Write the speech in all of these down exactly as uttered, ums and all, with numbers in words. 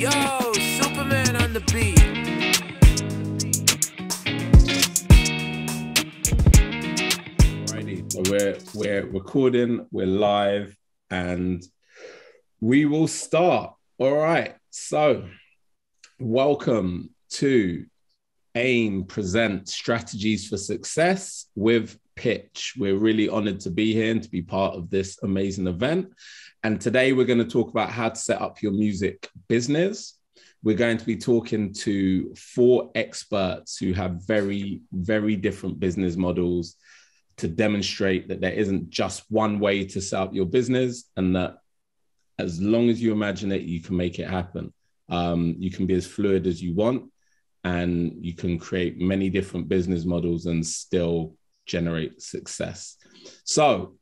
Yo, Superman on the beat. Alrighty, so we're we're recording, we're live, and we will start. All right, so welcome to AIM Presents Strategies for Success with Pitch. We're really honored to be here and to be part of this amazing event. And today we're going to talk about how to set up your music business. We're going to be talking to four experts who have very, very different business models to demonstrate that there isn't just one way to set up your business, and that as long as you imagine it, you can make it happen. Um, you can be as fluid as you want, and you can create many different business models and still generate success. So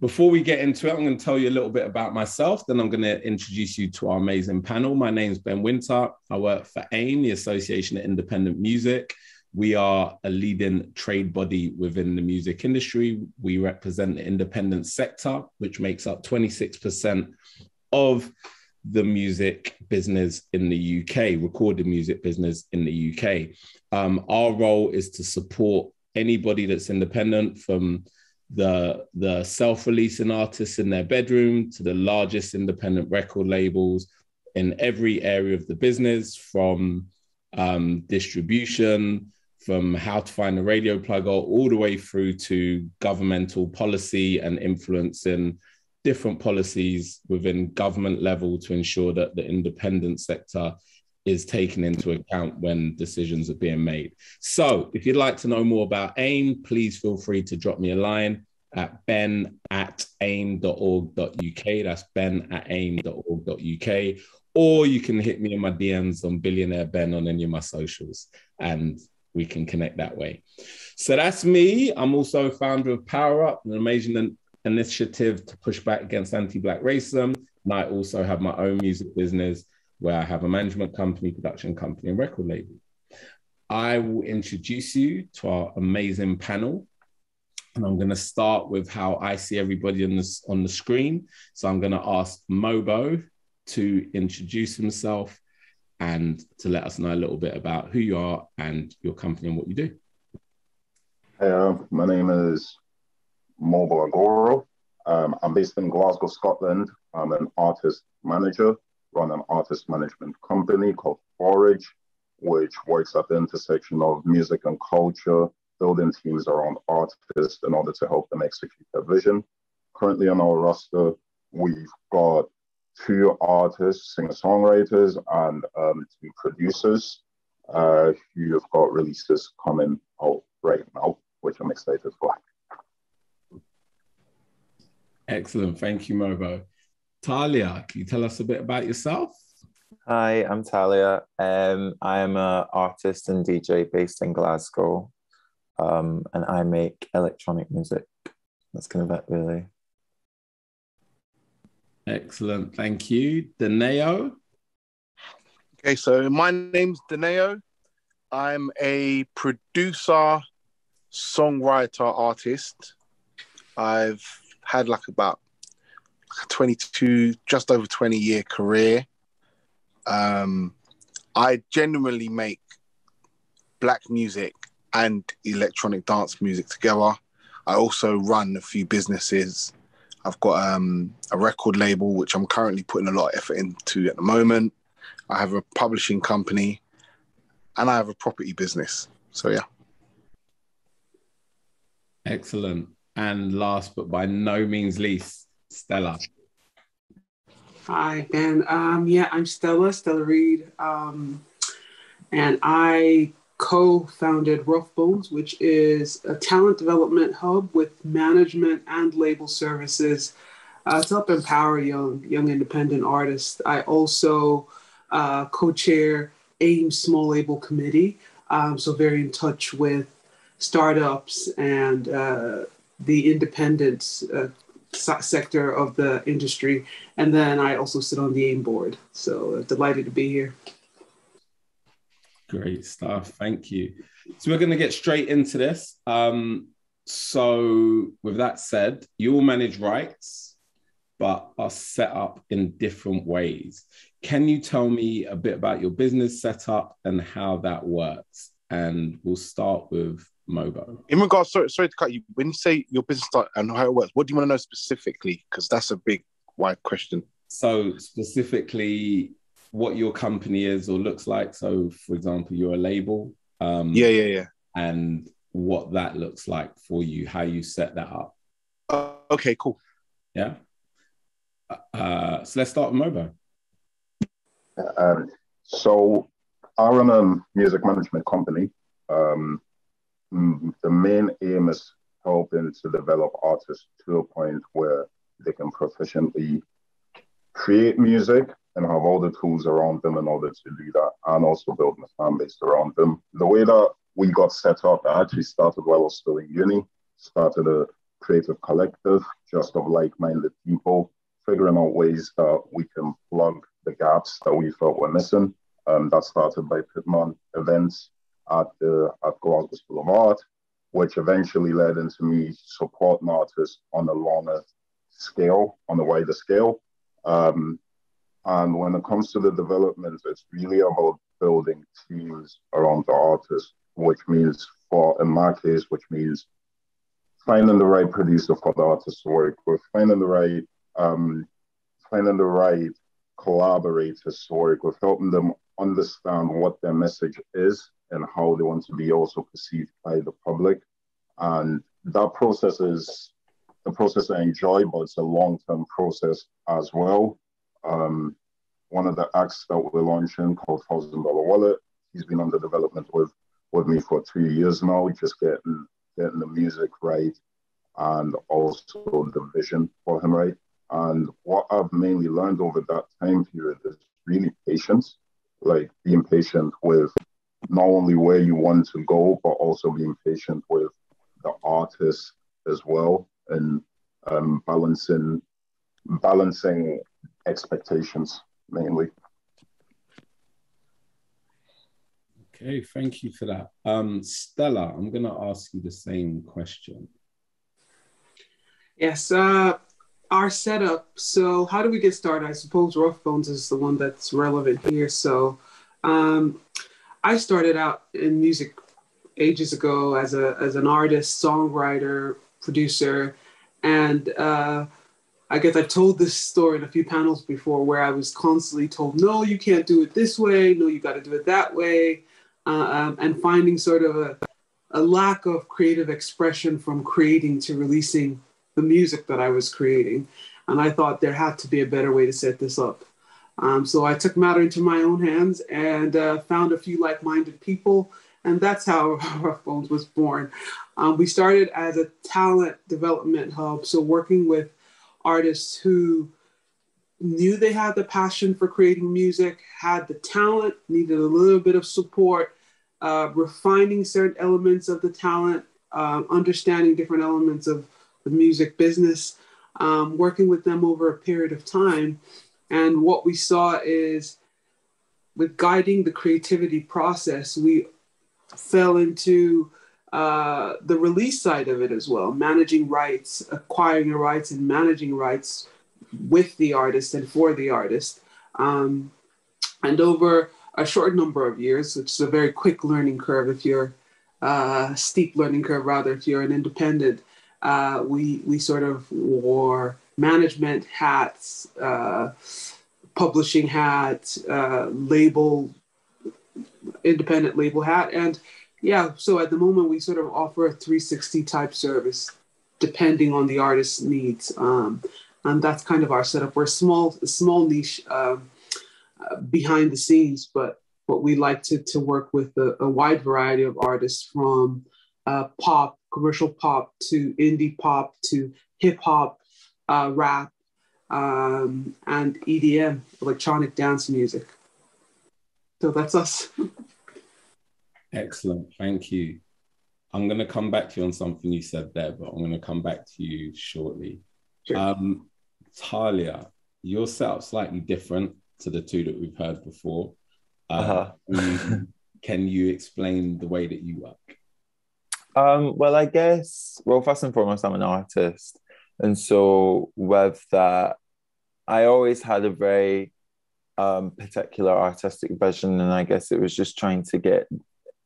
before we get into it, I'm going to tell you a little bit about myself. Then I'm going to introduce you to our amazing panel. My name's Ben Wynter. I work for AIM, the Association of Independent Music. We are a leading trade body within the music industry. We represent the independent sector, which makes up twenty-six percent of the music business in the U K, recorded music business in the U K. Um, our role is to support anybody that's independent, from the, the self-releasing artists in their bedroom to the largest independent record labels in every area of the business, from um, distribution, from how to find a radio plugger, all the way through to governmental policy and influencing different policies within government level to ensure that the independent sector is taken into account when decisions are being made. So if you'd like to know more about AIM, please feel free to drop me a line at ben at aim dot org dot U K. That's ben at aim dot org dot U K. Or you can hit me in my D Ms on Billionaire Ben on any of my socials, and we can connect that way. So that's me. I'm also founder of Power Up, an amazing initiative to push back against anti-Black racism. And I also have my own music business, where I have a management company, production company, and record label. I will introduce you to our amazing panel. And I'm gonna start with how I see everybody on, this, on the screen. So I'm gonna ask Mobo to introduce himself and to let us know a little bit about who you are and your company and what you do. Hey, uh, my name is Mobolaji Agoro. Um, I'm based in Glasgow, Scotland. I'm an artist manager. Run an artist management company called FORIJ, which works at the intersection of music and culture, building teams around artists in order to help them execute their vision. Currently on our roster, we've got two artists, singer-songwriters, and um, two producers uh, who have got releases coming out right now, which I'm excited for. Excellent. Thank you, Mobo. TAAHLIAH, can you tell us a bit about yourself? Hi, I'm TAAHLIAH. Um, I am an artist and D J based in Glasgow, um, and I make electronic music. That's kind of it, really. Excellent, thank you. Donnae'o? Okay, so my name's Donnae'o. I'm a producer, songwriter, artist. I've had like about twenty-two, just over twenty year career. Um, I genuinely make black music and electronic dance music together. I also run a few businesses. I've got um, a record label, which I'm currently putting a lot of effort into at the moment. I have a publishing company, and I have a property business. So yeah. Excellent. And last but by no means least, Stella. Hi, Ben. Um, yeah, I'm Stella, Stella Reed. Um, and I co-founded Rough Bones, which is a talent development hub with management and label services uh, to help empower young, young independent artists. I also uh, co-chair AIM Small Label Committee, um, so very in touch with startups and uh, the independents uh, sector of the industry. And then I also sit on the AIM board. So uh, delighted to be here. Great stuff, thank you. So we're gonna get straight into this. Um, so with that said, you all manage rights, but are set up in different ways. Can you tell me a bit about your business setup and how that works? And we'll start with Mobo. In regards, sorry, sorry to cut you. When you say your business start and how it works, what do you want to know specifically? Because that's a big, wide question. So specifically, what your company is or looks like. So, for example, you're a label. Um, yeah, yeah, yeah. And what that looks like for you, how you set that up. Uh, okay, cool. Yeah. Uh, so let's start with Mobo. Um, so I run a music management company. Um, the main aim is helping to develop artists to a point where they can proficiently create music and have all the tools around them in order to do that, and also build a fan base around them. The way that we got set up, I actually started while I was still in uni, started a creative collective just of like-minded people, figuring out ways that we can plug the gaps that we felt were missing. Um, that started by putting on events at the at Glasgow School of Art, which eventually led into me supporting artists on a longer scale, on a wider scale. Um, and when it comes to the development, it's really about building teams around the artists, which means, for in my case, which means finding the right producer for the artist to work with, finding the right um, finding the right collaborators to work with, helping them understand what their message is and how they want to be also perceived by the public. And that process is the process I enjoy, but it's a long-term process as well. Um, one of the acts that we're launching called Thousand Dollar Wallet, he's been under development with, with me for two years now, just getting, getting the music right and also the vision for him right. And what I've mainly learned over that time period is really patience, like being patient with not only where you want to go, but also being patient with the artist as well, and um, balancing balancing expectations mainly. Okay, thank you for that. Um, Stella, I'm going to ask you the same question. Yes, uh, our setup. So how do we get started? I suppose Rough Bones is the one that's relevant here. So um, I started out in music ages ago as a as an artist, songwriter, producer, and uh, I guess I've told this story in a few panels before, where I was constantly told, no, you can't do it this way, no, you got to do it that way, uh, um, and finding sort of a, a lack of creative expression from creating to releasing the music that I was creating. And I thought there had to be a better way to set this up. Um, so I took matter into my own hands and uh, found a few like-minded people. And that's how Rough Bones was born. Um, we started as a talent development hub. So working with artists who knew they had the passion for creating music, had the talent, needed a little bit of support, uh, refining certain elements of the talent, uh, understanding different elements of the music business, um, working with them over a period of time. And what we saw is, with guiding the creativity process, we fell into uh, the release side of it as well, managing rights, acquiring the rights and managing rights with the artist and for the artist. Um, and over a short number of years, which is a very quick learning curve if you're, uh, steep learning curve rather, if you're an independent, Uh, we, we sort of wore management hats, uh, publishing hats, uh, label, independent label hat. And yeah, so at the moment we sort of offer a three sixty type service depending on the artist's needs. Um, and that's kind of our setup. We're a small, small niche uh, uh, behind the scenes, but, but we like to, to work with a, a wide variety of artists, from uh, pop, commercial pop, to indie pop, to hip hop, uh, rap, um, and E D M, electronic dance music. So that's us. Excellent, thank you. I'm gonna come back to you on something you said there, but I'm gonna come back to you shortly. Sure. Um, TAAHLIAH, your setup's slightly different to the two that we've heard before. Uh, uh-huh. Can you explain the way that you work? Um, well, I guess, well, first and foremost, I'm an artist. And so with that, I always had a very um, particular artistic vision, and I guess it was just trying to get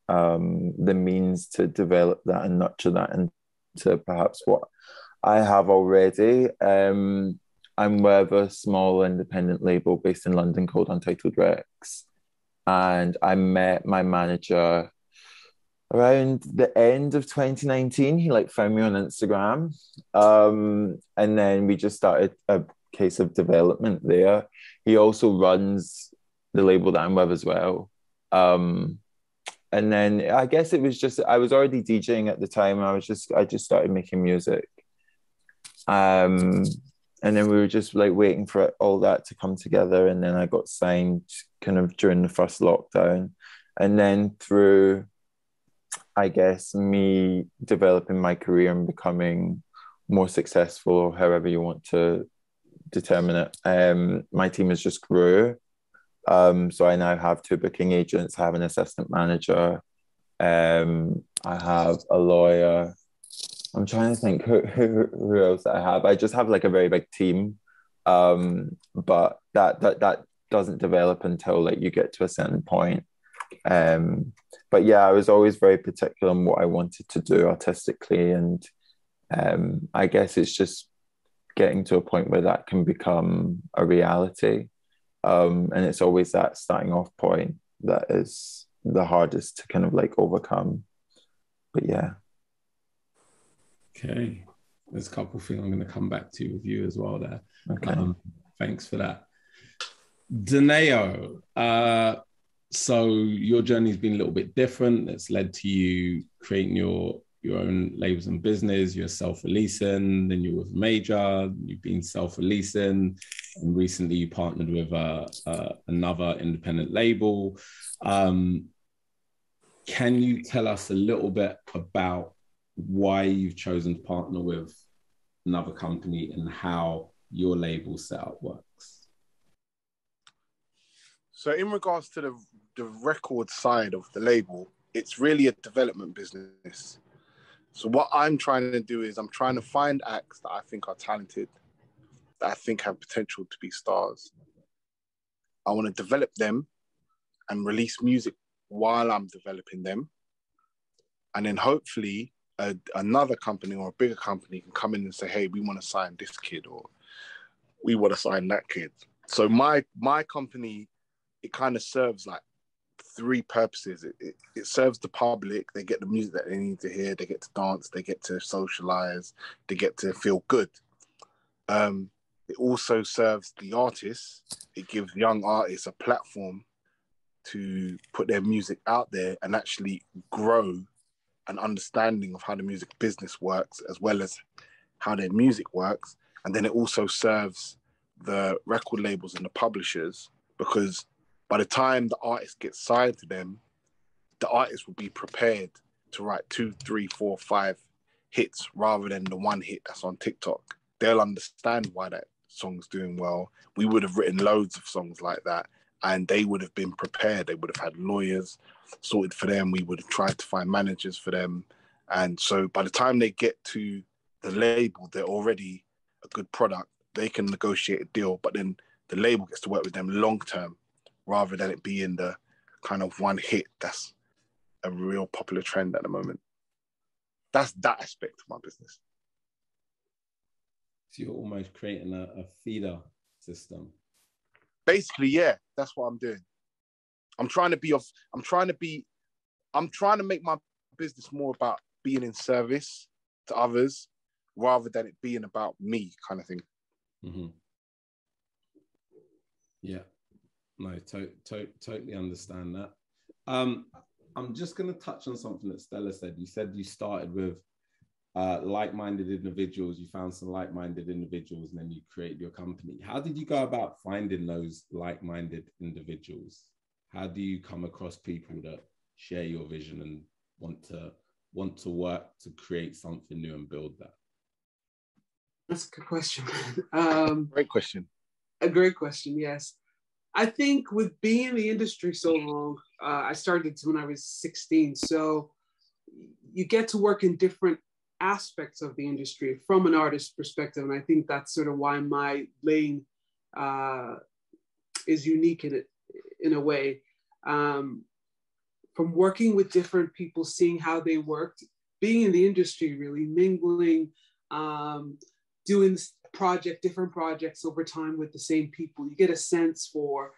um, the means to develop that and nurture that into perhaps what I have already. Um, I'm with a small independent label based in London called Untitled Rex. And I met my manager around the end of twenty nineteen. He like found me on Instagram. Um, and then we just started a case of development there. He also runs the label that I'm with as well. Um, and then I guess it was just, I was already DJing at the time. I was just, I just started making music. Um, and then we were just like waiting for all that to come together. And then I got signed kind of during the first lockdown. And then through, I guess, me developing my career and becoming more successful, or however you want to determine it, um, my team has just grew. Um, so I now have two booking agents, I have an assistant manager, um, I have a lawyer. I'm trying to think who, who, who else I have. I just have like a very big team, um, but that that that doesn't develop until like you get to a certain point. Um, but yeah, I was always very particular on what I wanted to do artistically, and um, I guess it's just getting to a point where that can become a reality. Um, and it's always that starting off point that is the hardest to kind of like overcome. But yeah. Okay, there's a couple of things I'm going to come back to with you as well there. Okay. Um, thanks for that. Donnae'o, uh, so your journey's been a little bit different. It's led to you creating your, your own labels and business. You're self-releasing, then you're with Major, you've been self-releasing, and recently you partnered with uh, uh, another independent label. Um, can you tell us a little bit about why you've chosen to partner with another company and how your label setup works? So in regards to the, the record side of the label, it's really a development business. So what I'm trying to do is I'm trying to find acts that I think are talented, that I think have potential to be stars. I want to develop them and release music while I'm developing them. And then hopefully A, another company or a bigger company can come in and say, hey, we want to sign this kid, or we want to sign that kid. So my my company, it kind of serves like three purposes. It, it, it serves the public. They get the music that they need to hear. They get to dance. They get to socialize. They get to feel good. Um, it also serves the artists. It gives young artists a platform to put their music out there and actually grow an understanding of how the music business works, as well as how their music works. And then it also serves the record labels and the publishers, because by the time the artist gets signed to them, the artist will be prepared to write two, three, four, five hits rather than the one hit that's on TikTok. They'll understand why that song's doing well. We would have written loads of songs like that, and they would have been prepared. They would have had lawyers sorted for them. We would have tried to find managers for them. And so by the time they get to the label, they're already a good product. They can negotiate a deal, but then the label gets to work with them long-term, rather than it being the kind of one hit that's a real popular trend at the moment. That's that aspect of my business. So you're almost creating a, a feeder system. Basically, yeah, that's what I'm doing. I'm trying to be of, I'm trying to be, I'm trying to make my business more about being in service to others rather than it being about me kind of thing. Mm-hmm. Yeah, no, to, to, totally understand that. Um, I'm just going to touch on something that Stella said. You said you started with Uh, like-minded individuals, you found some like-minded individuals, and then you created your company. How did you go about finding those like-minded individuals? How do you come across people that share your vision and want to want to work to create something new and build that? That's a good question. um, great question. A great question, yes. I think with being in the industry so long, uh, I started when I was sixteen, so you get to work in different aspects of the industry from an artist's perspective. And I think that's sort of why my lane uh, is unique in it, in a way. Um, from working with different people, seeing how they worked, being in the industry, really mingling, um, doing project, different projects over time with the same people, you get a sense for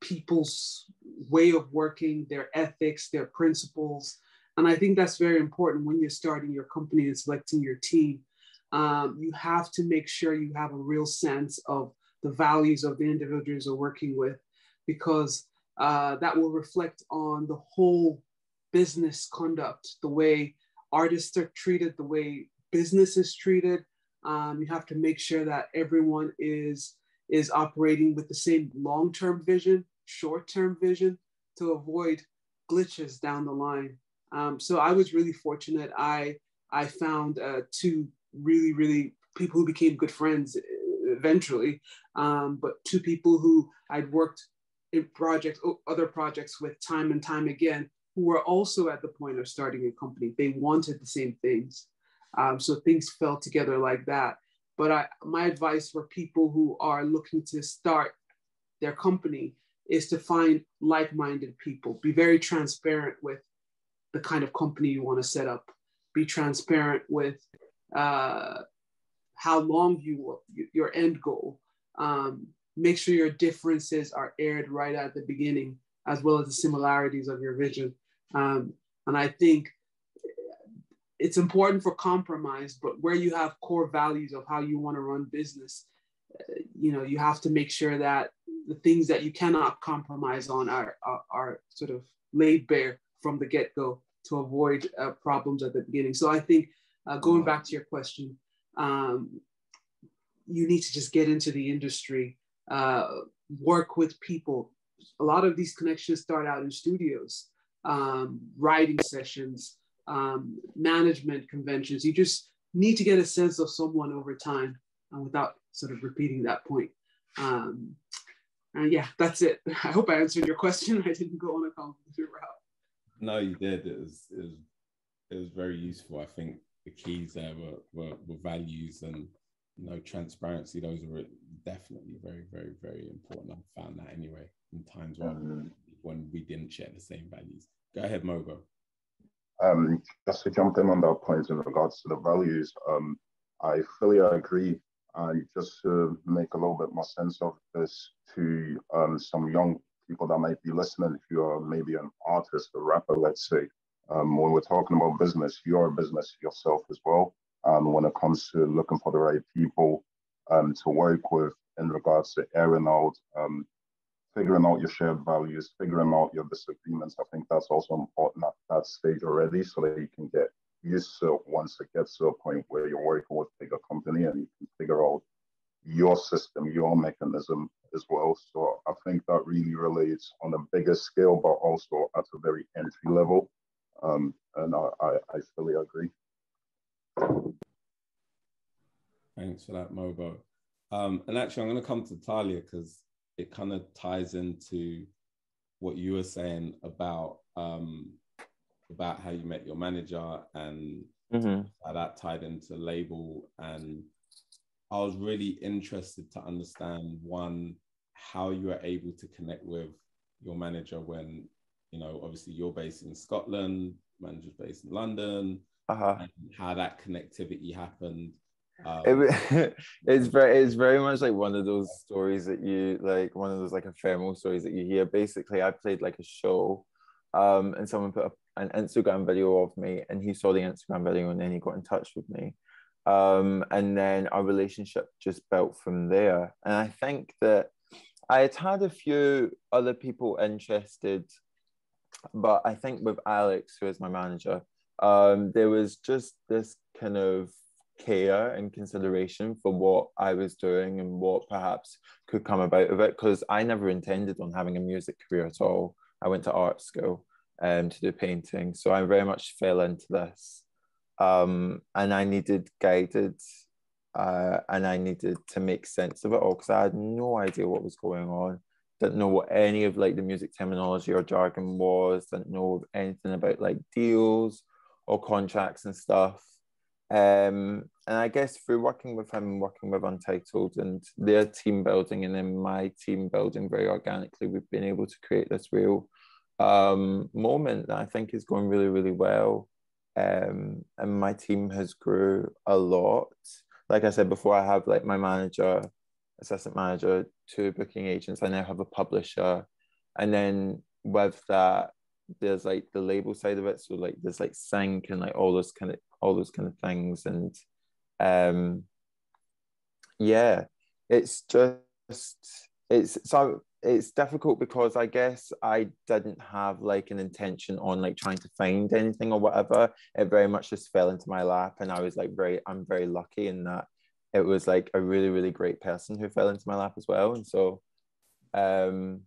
people's way of working, their ethics, their principles. And I think that's very important when you're starting your company and selecting your team. Um, you have to make sure you have a real sense of the values of the individuals you're working with, because uh, that will reflect on the whole business conduct, the way artists are treated, the way business is treated. Um, you have to make sure that everyone is, is operating with the same long-term vision, short-term vision, to avoid glitches down the line. Um, so I was really fortunate. I, I found uh, two really, really people who became good friends eventually, um, but two people who I'd worked in projects, other projects with time and time again, who were also at the point of starting a company. They wanted the same things. Um, so things fell together like that. But I, my advice for people who are looking to start their company is to find like-minded people. Be very transparent with the kind of company you want to set up. Be transparent with uh, how long you, your end goal. Um, make sure your differences are aired right at the beginning, as well as the similarities of your vision. Um, and I think it's important for compromise, but where you have core values of how you want to run business, you know, you have to make sure that the things that you cannot compromise on are, are, are sort of laid bare from the get-go to avoid uh, problems at the beginning. So I think uh, going back to your question, um, you need to just get into the industry, uh, work with people. A lot of these connections start out in studios, um, writing sessions, um, management conventions. You just need to get a sense of someone over time, uh, without sort of repeating that point. Um, and yeah, that's it. I hope I answered your question. I didn't go on a complicated route. No, you did. It was, it was, it was very useful. I think the keys there were, were, were values and, you know, transparency. Those were definitely very, very, very important. I found that anyway in times when, mm-hmm. when we didn't share the same values. Go ahead, Mobo. Um, just to jump in on that point in regards to the values, um, I fully agree. And just to make a little bit more sense of this to um, some young people that might be listening, if you are maybe an artist, a rapper, let's say, um, when we're talking about business, you're a business yourself as well. Um, when it comes to looking for the right people um, to work with in regards to airing out, um, figuring out your shared values, figuring out your disagreements, I think that's also important at that stage already, so that you can get used to it once it gets to a point where you're working with a bigger company and you can figure out your system, your mechanism as well. So I think that really relates on a bigger scale, but also at a very entry level. Um, and I, I, I fully agree. Thanks for that, Mobo. Um, and actually, I'm going to come to Taaahliah because it kind of ties into what you were saying about um, about how you met your manager and mm-hmm. how that tied into label. And I was really interested to understand, one, how you were able to connect with your manager when, you know, obviously you're based in Scotland, manager's based in London, uh-huh. and how that connectivity happened. Um, it, it's very it's very much like one of those stories that you like one of those like ephemeral stories that you hear. Basically, I played like a show um and someone put up an Instagram video of me, and he saw the Instagram video and then he got in touch with me, um and then our relationship just built from there. And I think that I had had a few other people interested, but I think with Alex, who is my manager, um there was just this kind of care and consideration for what I was doing and what perhaps could come about of it, because I never intended on having a music career at all. I went to art school um, to do painting, so I very much fell into this, um, and I needed guided uh, and I needed to make sense of it all, because I had no idea what was going on, didn't know what any of like the music terminology or jargon was, didn't know anything about like deals or contracts and stuff. Um, and I guess through working with him, working with Untitled and their team building and then my team building very organically, we've been able to create this real um, moment that I think is going really, really well. Um, and my team has grew a lot. Like I said before, I have like my manager, assistant manager, two booking agents. I now have a publisher. And then with that, there's like the label side of it. So like there's like sync and like all those kind of all those kind of things. And um yeah, it's just it's so it's difficult because I guess I didn't have like an intention on like trying to find anything or whatever. It very much just fell into my lap, and I was like very I'm very lucky in that it was like a really, really great person who fell into my lap as well. And so um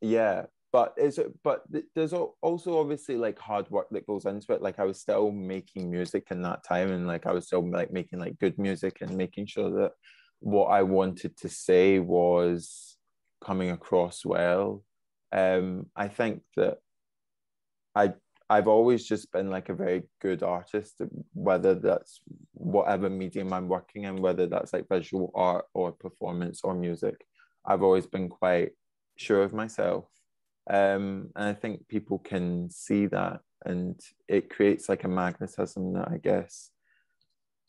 yeah. But is it, but there's also obviously like hard work that goes into it. Like I was still making music in that time, and like I was still like making like good music and making sure that what I wanted to say was coming across well. Um, I think that I I've always just been like a very good artist, whether that's whatever medium I'm working in, whether that's like visual art or performance or music. I've always been quite sure of myself. Um, and I think people can see that, and it creates like a magnetism that I guess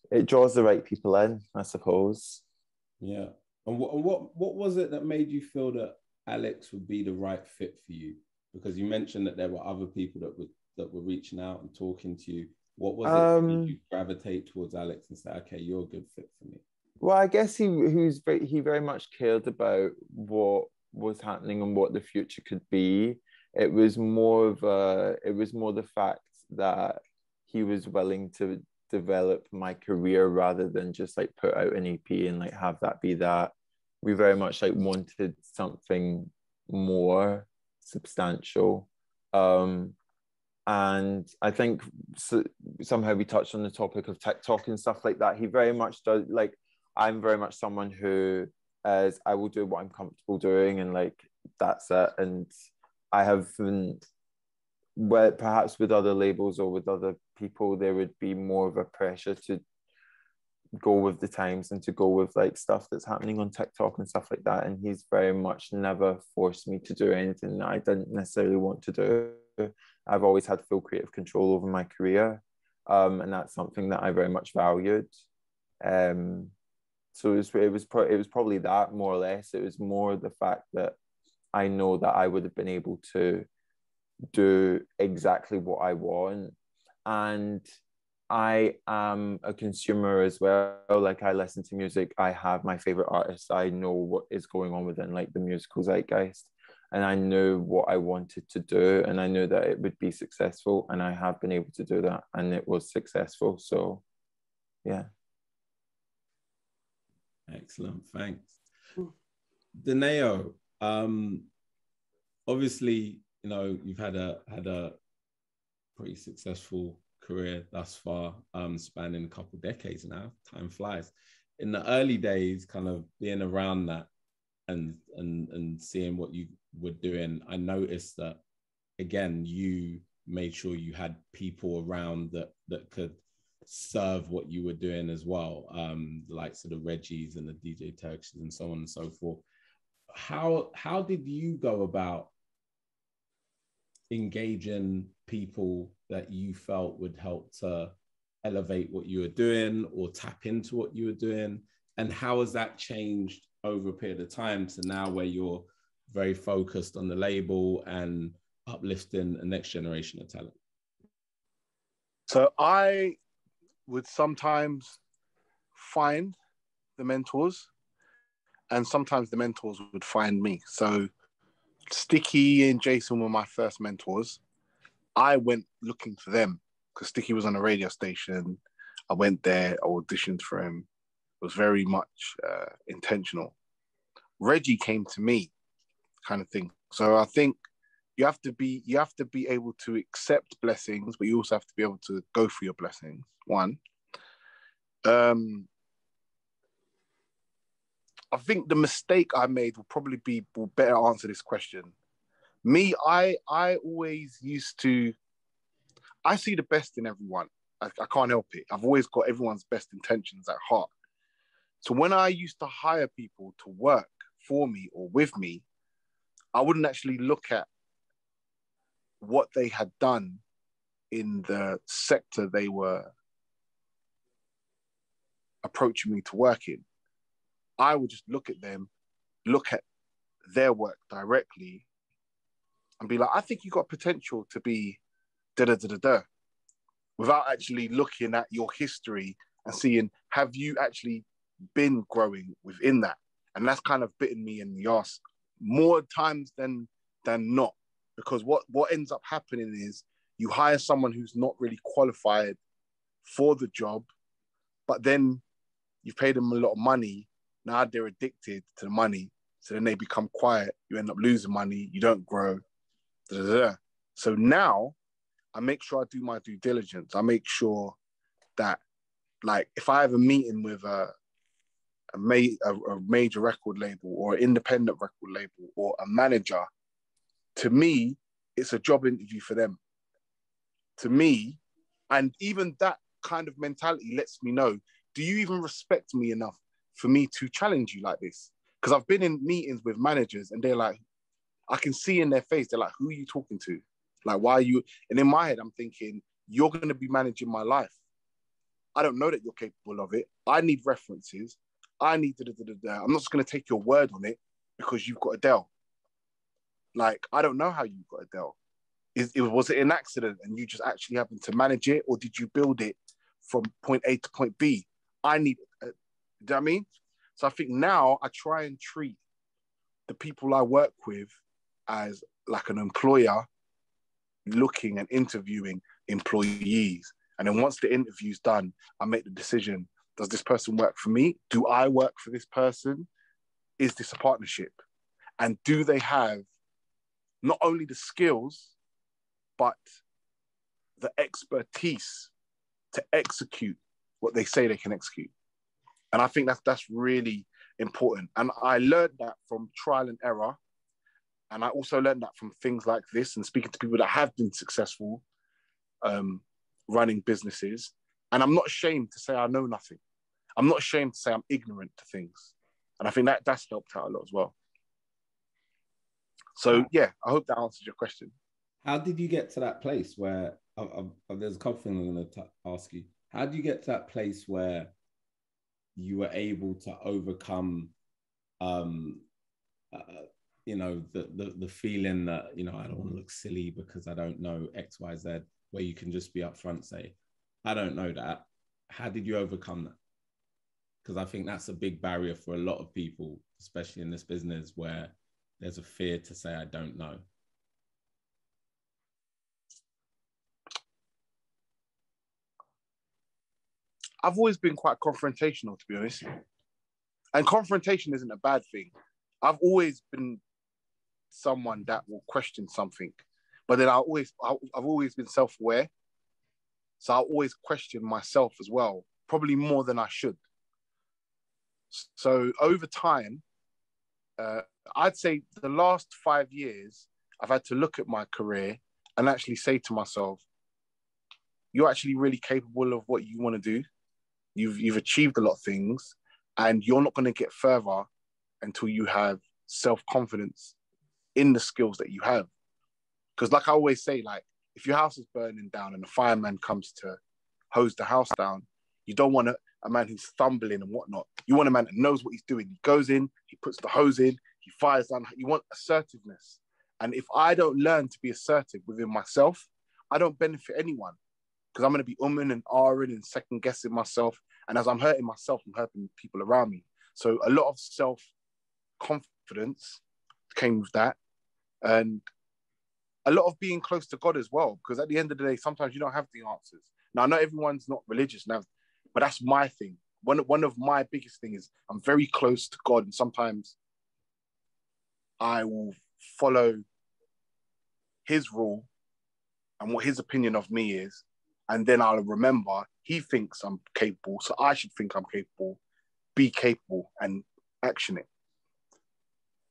it draws the right people in, I suppose. Yeah. And what, what what was it that made you feel that Alex would be the right fit for you? Because you mentioned that there were other people that were that were reaching out and talking to you. What was um, it that made you gravitate towards Alex and say, okay, you're a good fit for me? Well, I guess he he, was very, he very much cared about what was happening and what the future could be. It was more of a, it was more the fact that he was willing to develop my career rather than just like put out an E P and like have that be that. We very much like wanted something more substantial. Um, and I think so, somehow we touched on the topic of TikTok and stuff like that. He very much does, like, I'm very much someone who as I will do what I'm comfortable doing, and like that's it. And I haven't, where perhaps with other labels or with other people, there would be more of a pressure to go with the times and to go with like stuff that's happening on TikTok and stuff like that. And he's very much never forced me to do anything that I didn't necessarily want to do. I've always had full creative control over my career, um, and that's something that I very much valued. Um, So it was, it was, pro- it was probably that, more or less. It was more the fact that I know that I would have been able to do exactly what I want. And I am a consumer as well. Like I listen to music. I have my favorite artists. I know what is going on within like the musical zeitgeist. And I knew what I wanted to do. And I knew that it would be successful. And I have been able to do that. And it was successful. So, yeah. Excellent, thanks. Donnae'o, um, obviously, you know, you've had a had a pretty successful career thus far, um, spanning a couple of decades now. Time flies. In the early days, kind of being around that and and and seeing what you were doing, I noticed that again, you made sure you had people around that that could serve what you were doing as well, um, like sort of Reggies and the D J Turks and so on and so forth. How how did you go about engaging people that you felt would help to elevate what you were doing or tap into what you were doing? And how has that changed over a period of time to now where you're very focused on the label and uplifting the next generation of talent? So I would sometimes find the mentors, and sometimes the mentors would find me. So Sticky and Jason were my first mentors. I went looking for them because Sticky was on a radio station. I went there, I auditioned for him. It was very much uh, intentional. Reggie came to me, kind of thing. So I think you have to be you have to be able to accept blessings, but you also have to be able to go for your blessings. One, um, I think the mistake I made will probably be will better answer this question. Me, I I always used to, I see the best in everyone. I, I can't help it. I've always got everyone's best intentions at heart. So when I used to hire people to work for me or with me, I wouldn't actually look at what they had done in the sector they were approaching me to work in. I would just look at them, look at their work directly and be like, I think you've got potential to be da-da-da-da-da, without actually looking at your history and seeing, have you actually been growing within that? And that's kind of bitten me in the ass more times than than not, because what what ends up happening is you hire someone who's not really qualified for the job, but then you've paid them a lot of money. Now they're addicted to the money, so then they become quiet. You end up losing money. You don't grow. Da, da, da. So now I make sure I do my due diligence. I make sure that, like, if I have a meeting with a a, ma- a, a major record label or an independent record label or a manager, to me, it's a job interview for them. To me, and even that kind of mentality lets me know, do you even respect me enough for me to challenge you like this? Because I've been in meetings with managers and they're like, I can see in their face, they're like, who are you talking to? Like, why are you? And in my head, I'm thinking, you're going to be managing my life. I don't know that you're capable of it. I need references. I need da da da da. I'm not just going to take your word on it because you've got Adele. Like, I don't know how you got Adele. Is it, was it an accident and you just actually happened to manage it, or did you build it from point A to point B? I need, uh, do you know what I mean? So I think now I try and treat the people I work with as like an employer looking and interviewing employees. And then once the interview's done, I make the decision. Does this person work for me? Do I work for this person? Is this a partnership? And do they have not only the skills, but the expertise to execute what they say they can execute? And I think that's, that's really important. And I learned that from trial and error. And I also learned that from things like this and speaking to people that have been successful um, running businesses. And I'm not ashamed to say I know nothing. I'm not ashamed to say I'm ignorant to things. And I think that that's helped out a lot as well. So yeah, I hope that answers your question. How did you get to that place where, oh, oh, there's a couple things I'm going to ask you. How do you get to that place where you were able to overcome, um, uh, you know, the, the the feeling that, you know, I don't want to look silly because I don't know X, Y, Z, where you can just be upfront, say, I don't know that. How did you overcome that? Because I think that's a big barrier for a lot of people, especially in this business, where there's a fear to say, I don't know. I've always been quite confrontational, to be honest. And confrontation isn't a bad thing. I've always been someone that will question something, but then I always, I've always been self-aware. So I always question myself as well, probably more than I should. So over time, uh, I'd say the last five years, I've had to look at my career and actually say to myself, you're actually really capable of what you want to do. You've, you've achieved a lot of things and you're not going to get further until you have self-confidence in the skills that you have. Because like I always say, like, if your house is burning down and a fireman comes to hose the house down, you don't want a, a man who's stumbling and whatnot. You want a man that knows what he's doing. He goes in, he puts the hose in, he fires down. You want assertiveness. And if I don't learn to be assertive within myself, I don't benefit anyone, because I'm going to be umming and ahhing and second guessing myself. And as I'm hurting myself, I'm hurting people around me. So a lot of self confidence came with that, and a lot of being close to God as well, because at the end of the day, sometimes you don't have the answers. Now, I know everyone's not religious now, but that's my thing. One, one of my biggest things is I'm very close to God, and sometimes I will follow his rule and what his opinion of me is, and then I'll remember he thinks I'm capable, so I should think I'm capable, be capable, and action it.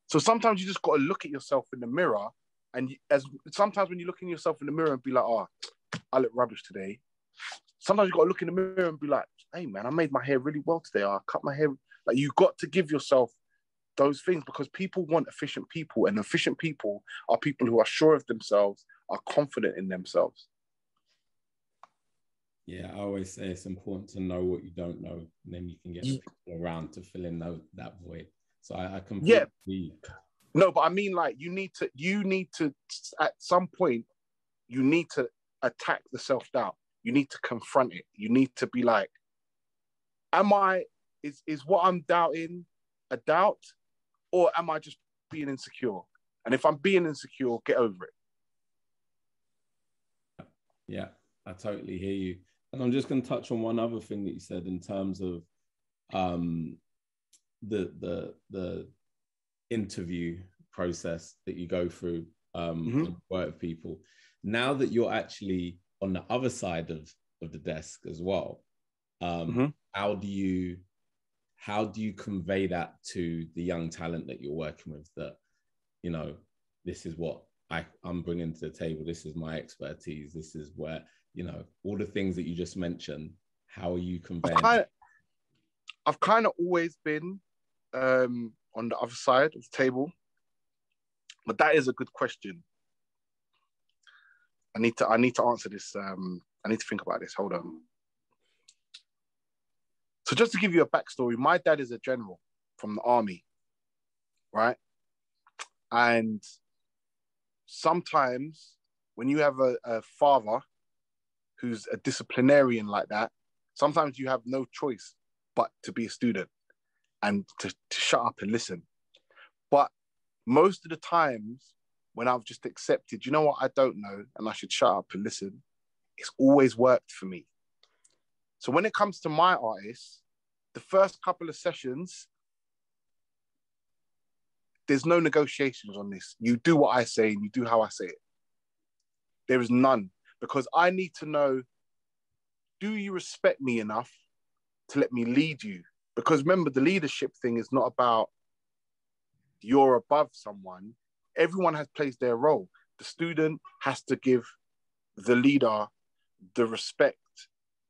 So sometimes you just got to look at yourself in the mirror, and as sometimes when you look in yourself in the mirror and be like, oh, I look rubbish today, sometimes you got to look in the mirror and be like, hey, man, I made my hair really well today. I cut my hair. Like, you've got to give yourself those things, because people want efficient people, and efficient people are people who are sure of themselves, are confident in themselves. Yeah, I always say it's important to know what you don't know, and then you can get yeah. people around to fill in that, that void. So I, I completely... Yeah. No, but I mean, like, you need to, you need to, at some point, you need to attack the self-doubt. You need to confront it. You need to be like, am I, is, is what I'm doubting a doubt, or am I just being insecure? And if I'm being insecure, get over it. Yeah, I totally hear you. And I'm just going to touch on one other thing that you said in terms of um, the the the interview process that you go through um, mm-hmm. and work with people. Now that you're actually on the other side of of the desk as well, um, mm-hmm. how do you how do you convey that to the young talent that you're working with, that, you know, this is what I, I'm bringing to the table, this is my expertise, this is where, you know, all the things that you just mentioned, how are you conveying? I've kind of, I've kind of always been um, on the other side of the table, but that is a good question. I need to, I need to answer this. Um, I need to think about this, hold on. So just to give you a backstory, my dad is a general from the army, right? And sometimes when you have a, a father who's a disciplinarian like that, sometimes you have no choice but to be a student and to, to shut up and listen. But most of the times when I've just accepted, you know what, I don't know, and I should shut up and listen, it's always worked for me. So when it comes to my artists, the first couple of sessions, there's no negotiations on this. You do what I say and you do how I say it. There is none, because I need to know, do you respect me enough to let me lead you? Because remember, the leadership thing is not about you're above someone. Everyone has plays their role. The student has to give the leader the respect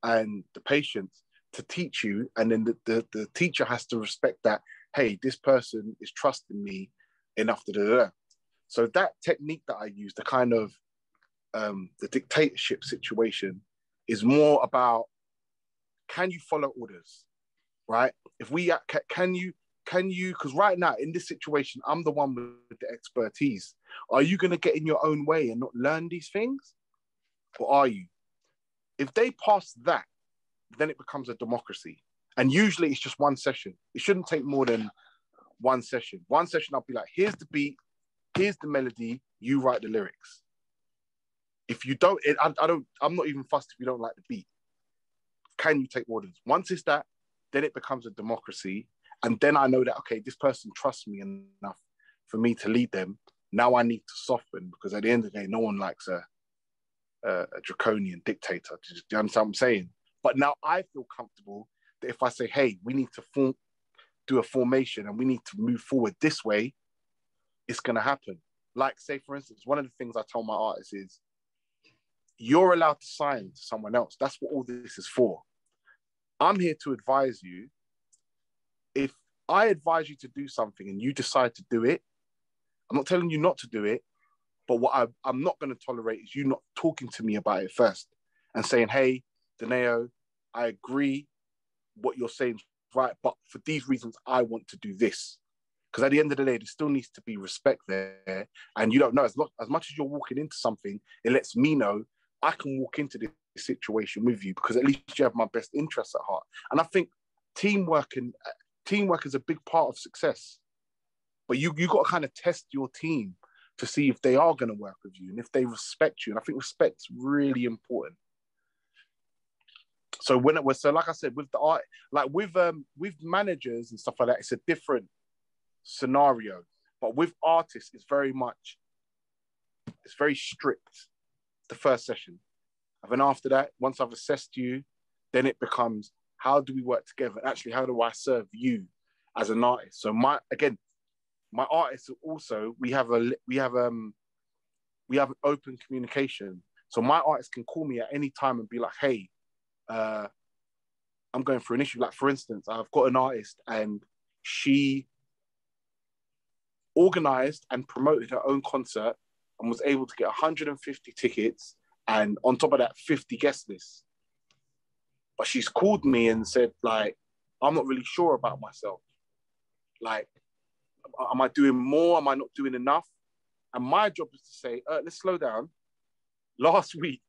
and the patience to teach you, and then the, the, the teacher has to respect that, hey, this person is trusting me enough to do that. So that technique that I use, the kind of um, the dictatorship situation, is more about, can you follow orders, right? If we, can you, can you, because right now in this situation, I'm the one with the expertise. Are you gonna get in your own way and not learn these things? Or are you? If they pass that, then it becomes a democracy. And usually it's just one session. It shouldn't take more than one session. One session, I'll be like, here's the beat, here's the melody, you write the lyrics. If you don't, it, I, I don't, I'm not even fussed if you don't like the beat. Can you take orders? Once it's that, then it becomes a democracy. And then I know that, okay, this person trusts me enough for me to lead them. Now I need to soften, because at the end of the day, no one likes a, Uh, a draconian dictator. Do you understand what I'm saying? But now I feel comfortable that if I say, hey, we need to form, do a formation and we need to move forward this way, it's going to happen. Like, say, for instance, one of the things I tell my artists is, you're allowed to sign to someone else. That's what all this is for. I'm here to advise you. If I advise you to do something and you decide to do it, I'm not telling you not to do it, but what I, I'm not going to tolerate is you not talking to me about it first and saying, hey, Donnae'o, I agree what you're saying is right, but for these reasons, I want to do this. Because at the end of the day, there still needs to be respect there. And you don't know, as, lo- as much as you're walking into something, it lets me know I can walk into this situation with you, because at least you have my best interests at heart. And I think teamwork and uh, teamwork is a big part of success. But you you got to kind of test your team to see if they are going to work with you and if they respect you. And I think respect's really important. So when it was, so like I said, with the art, like with um with managers and stuff like that, it's a different scenario. But with artists, it's very much, it's very strict, the first session. And then after that, once I've assessed you, then it becomes, how do we work together? Actually, how do I serve you as an artist? So my, again, my artists also, we have a we have um we have open communication. So my artists can call me at any time and be like, hey, uh, I'm going through an issue. Like, for instance, I've got an artist and she organized and promoted her own concert and was able to get one hundred fifty tickets, and on top of that, fifty guest lists. But she's called me and said, like, I'm not really sure about myself. Like, am I doing more? Am I not doing enough? And my job is to say, uh, let's slow down. Last week,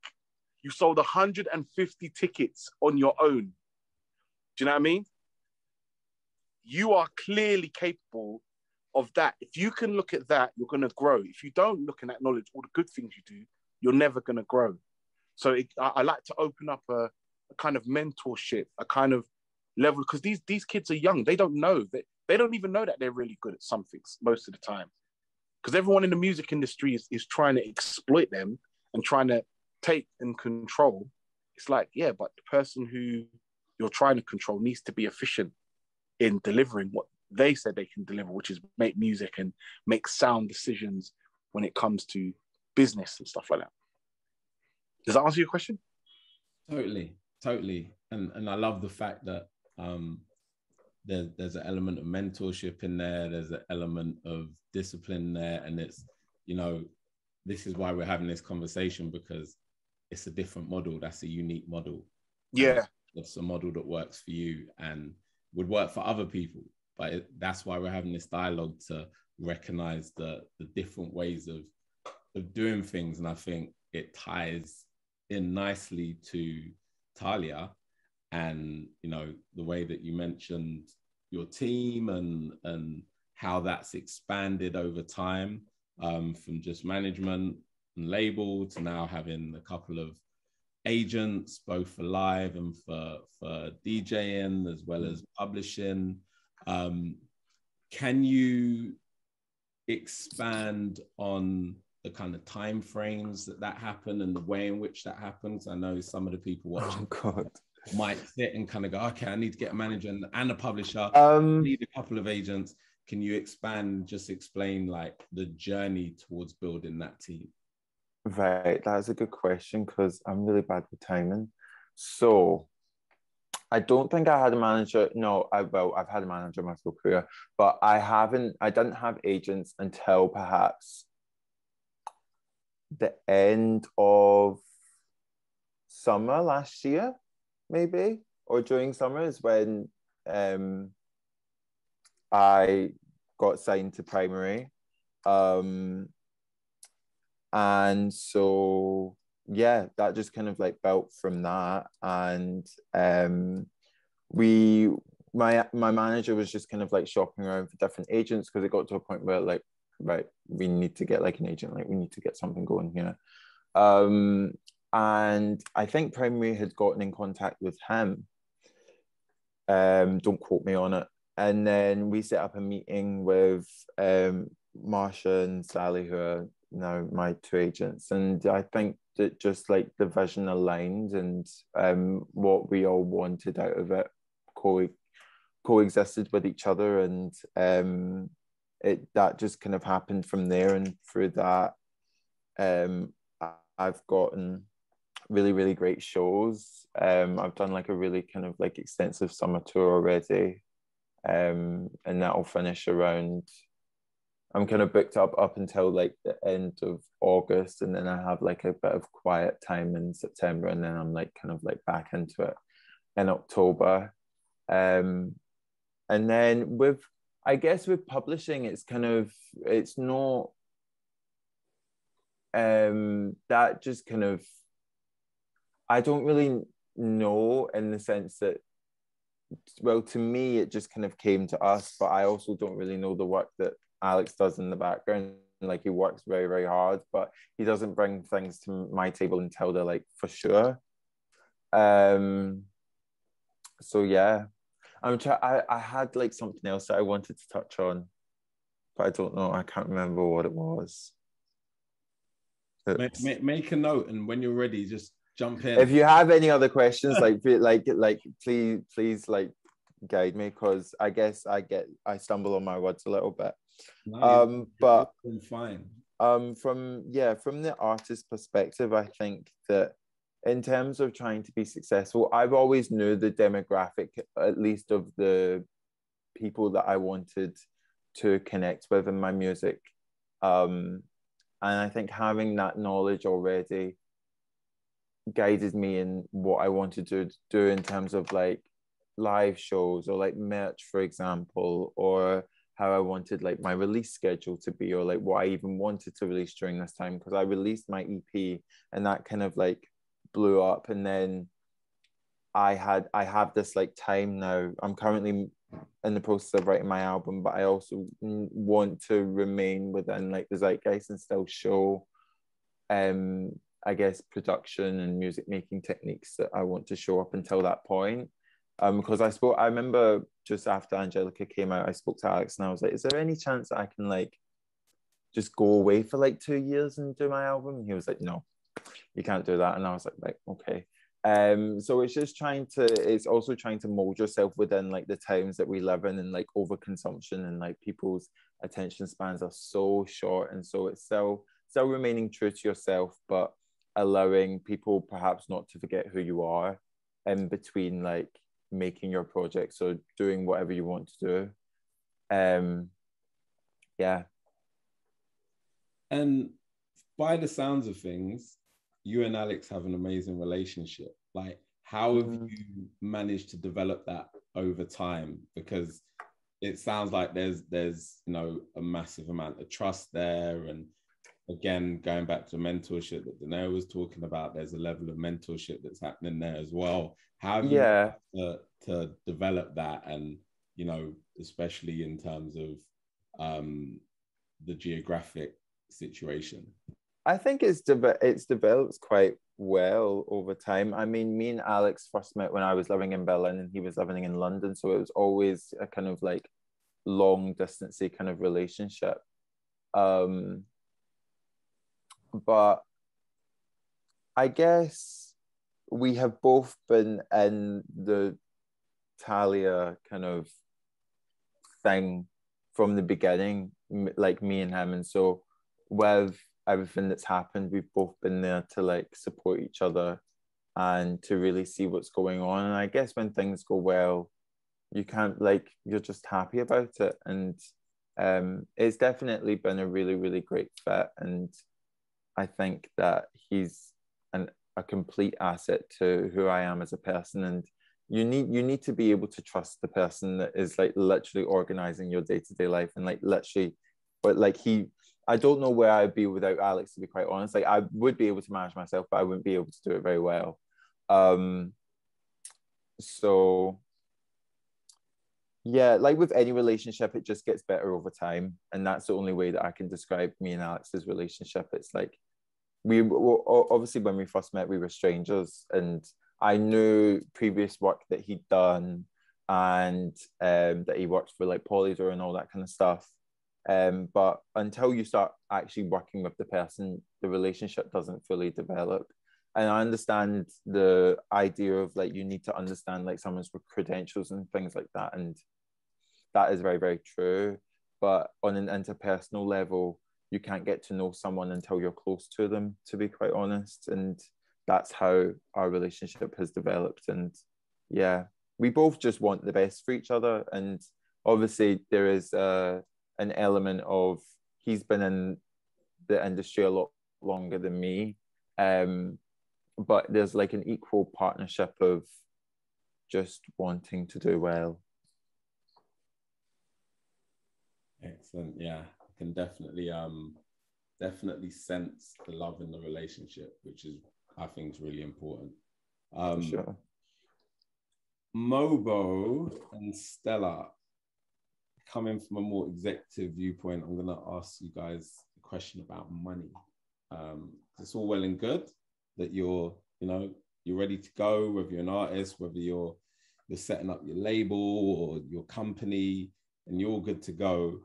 you sold one hundred fifty tickets on your own. Do you know what I mean? You are clearly capable of that. If you can look at that, you're going to grow. If you don't look and acknowledge all the good things you do, you're never going to grow. So it, I, I like to open up a, a kind of mentorship, a kind of level, because these, these kids are young. They don't know. They, they don't even know that they're really good at something most of the time, because everyone in the music industry is, is trying to exploit them and trying to take and control. It's like, yeah, but the person who you're trying to control needs to be efficient in delivering what they said they can deliver, which is make music and make sound decisions when it comes to business and stuff like that. Does that answer your question? Totally, totally. And and I love the fact that um, there, there's an element of mentorship in there, there's an element of discipline there, and it's, you know, this is why we're having this conversation, because it's a different model. That's a unique model. Yeah. That's a model that works for you and would work for other people. But it, that's why we're having this dialogue, to recognize the, the different ways of, of doing things. And I think it ties in nicely to TAAHLIAH and, you know, the way that you mentioned your team and, and how that's expanded over time, um, from just management and label to now having a couple of agents, both for live and for, for DJing, as well as publishing. Um, can you expand on the kind of timeframes that that happened and the way in which that happens? I know some of the people watching oh, God. might sit and kind of go, okay, I need to get a manager and, and a publisher, um, I need a couple of agents. Can you expand, just explain like the journey towards building that team? Right, that's a good question, because I'm really bad with timing. So I don't think I had a manager. No, I well, I've had a manager my whole career, but I haven't, I didn't have agents until perhaps the end of summer last year, maybe, or during summer is when um, I got signed to Primary. Um, and so... yeah, that just kind of like built from that. And um, we, my my manager was just kind of like shopping around for different agents, because it got to a point where like, right, we need to get like an agent, like we need to get something going here. Um, and I think Primary had gotten in contact with him. Um, don't quote me on it. And then we set up a meeting with um, Marcia and Sally, who are now my two agents, and I think that just like the vision aligned and um what we all wanted out of it co coexisted with each other, and um it that just kind of happened from there. And through that um I've gotten really really great shows. um I've done like a really kind of like extensive summer tour already, um and that'll finish around, I'm kind of booked up up until like the end of August, and then I have like a bit of quiet time in September, and then I'm like kind of like back into it in October. Um, and then with, I guess with publishing, it's kind of, it's not, um, that just kind of, I don't really know in the sense that, well, to me, it just kind of came to us, but I also don't really know the work that Alex does in the background. Like, he works very very hard, but he doesn't bring things to my table until they're like for sure. Um so yeah, I'm trying, I, I had like something else that I wanted to touch on, but I don't know, I can't remember what it was. Make, make, make a note, and when you're ready, just jump in. If you have any other questions, like like like please please like guide me, because I guess I get I stumble on my words a little bit. No, um but fine. Um from yeah from the artist perspective, I think that in terms of trying to be successful, I've always knew the demographic, at least of the people that I wanted to connect with in my music. Um, and I think having that knowledge already guided me in what I wanted to do in terms of like live shows or like merch, for example, or how I wanted like my release schedule to be, or like what I even wanted to release during this time, because I released my E P and that kind of like blew up. And then I had, I have this like time now. I'm currently in the process of writing my album, but I also want to remain within like the zeitgeist and still show, um, I guess, production and music making techniques that I want to show up until that point. Um, because I spoke, I remember just after Angelica came out, I spoke to Alex and I was like, is there any chance that I can like just go away for like two years and do my album? And he was like, no, you can't do that. And I was like, like, okay. Um, so it's just trying to, it's also trying to mold yourself within like the times that we live in, and like overconsumption, and like people's attention spans are so short. And so it's still, still remaining true to yourself, but allowing people perhaps not to forget who you are in between like making your projects or doing whatever you want to do. Um yeah. And by the sounds of things, you and Alex have an amazing relationship. Like, how have mm. you managed to develop that over time? Because it sounds like there's there's you know a massive amount of trust there. And again, going back to mentorship that Donnae'o was talking about, there's a level of mentorship that's happening there as well. How do yeah. you to, to develop that? And, you know, especially in terms of um, the geographic situation? I think it's, de it's developed quite well over time. I mean, me and Alex first met when I was living in Berlin and he was living in London. So it was always a kind of like long distance kind of relationship. Um, But I guess we have both been in the TAAHLIAH kind of thing from the beginning, like me and him. And so with everything that's happened, we've both been there to like support each other and to really see what's going on. And I guess when things go well, you can't like, you're just happy about it. And um, it's definitely been a really, really great fit. And I think that he's an, a complete asset to who I am as a person. And you need, you need to be able to trust the person that is like literally organizing your day-to-day life. And like literally, but like he, I don't know where I'd be without Alex, to be quite honest. Like I would be able to manage myself, but I wouldn't be able to do it very well. Um, so yeah, like with any relationship, it just gets better over time. And that's the only way that I can describe me and Alex's relationship. It's like, we were, obviously when we first met, we were strangers, and I knew previous work that he'd done, and um, that he worked for like Polydor and all that kind of stuff. Um, but until you start actually working with the person, the relationship doesn't fully develop. And I understand the idea of like, you need to understand like someone's credentials and things like that. And that is very, very true. But on an interpersonal level, you can't get to know someone until you're close to them, to be quite honest. And that's how our relationship has developed. And yeah, we both just want the best for each other. And obviously there is uh, an element of, he's been in the industry a lot longer than me. Um, but there's like an equal partnership of just wanting to do well. Excellent. Yeah, I can definitely um definitely sense the love in the relationship, which is, I think, is really important. Um For sure. Mobo and Stella, coming from a more executive viewpoint, I'm gonna ask you guys a question about money. Um it's all well and good that you're, you know, you're ready to go, whether you're an artist, whether you're you're setting up your label or your company, and you're good to go.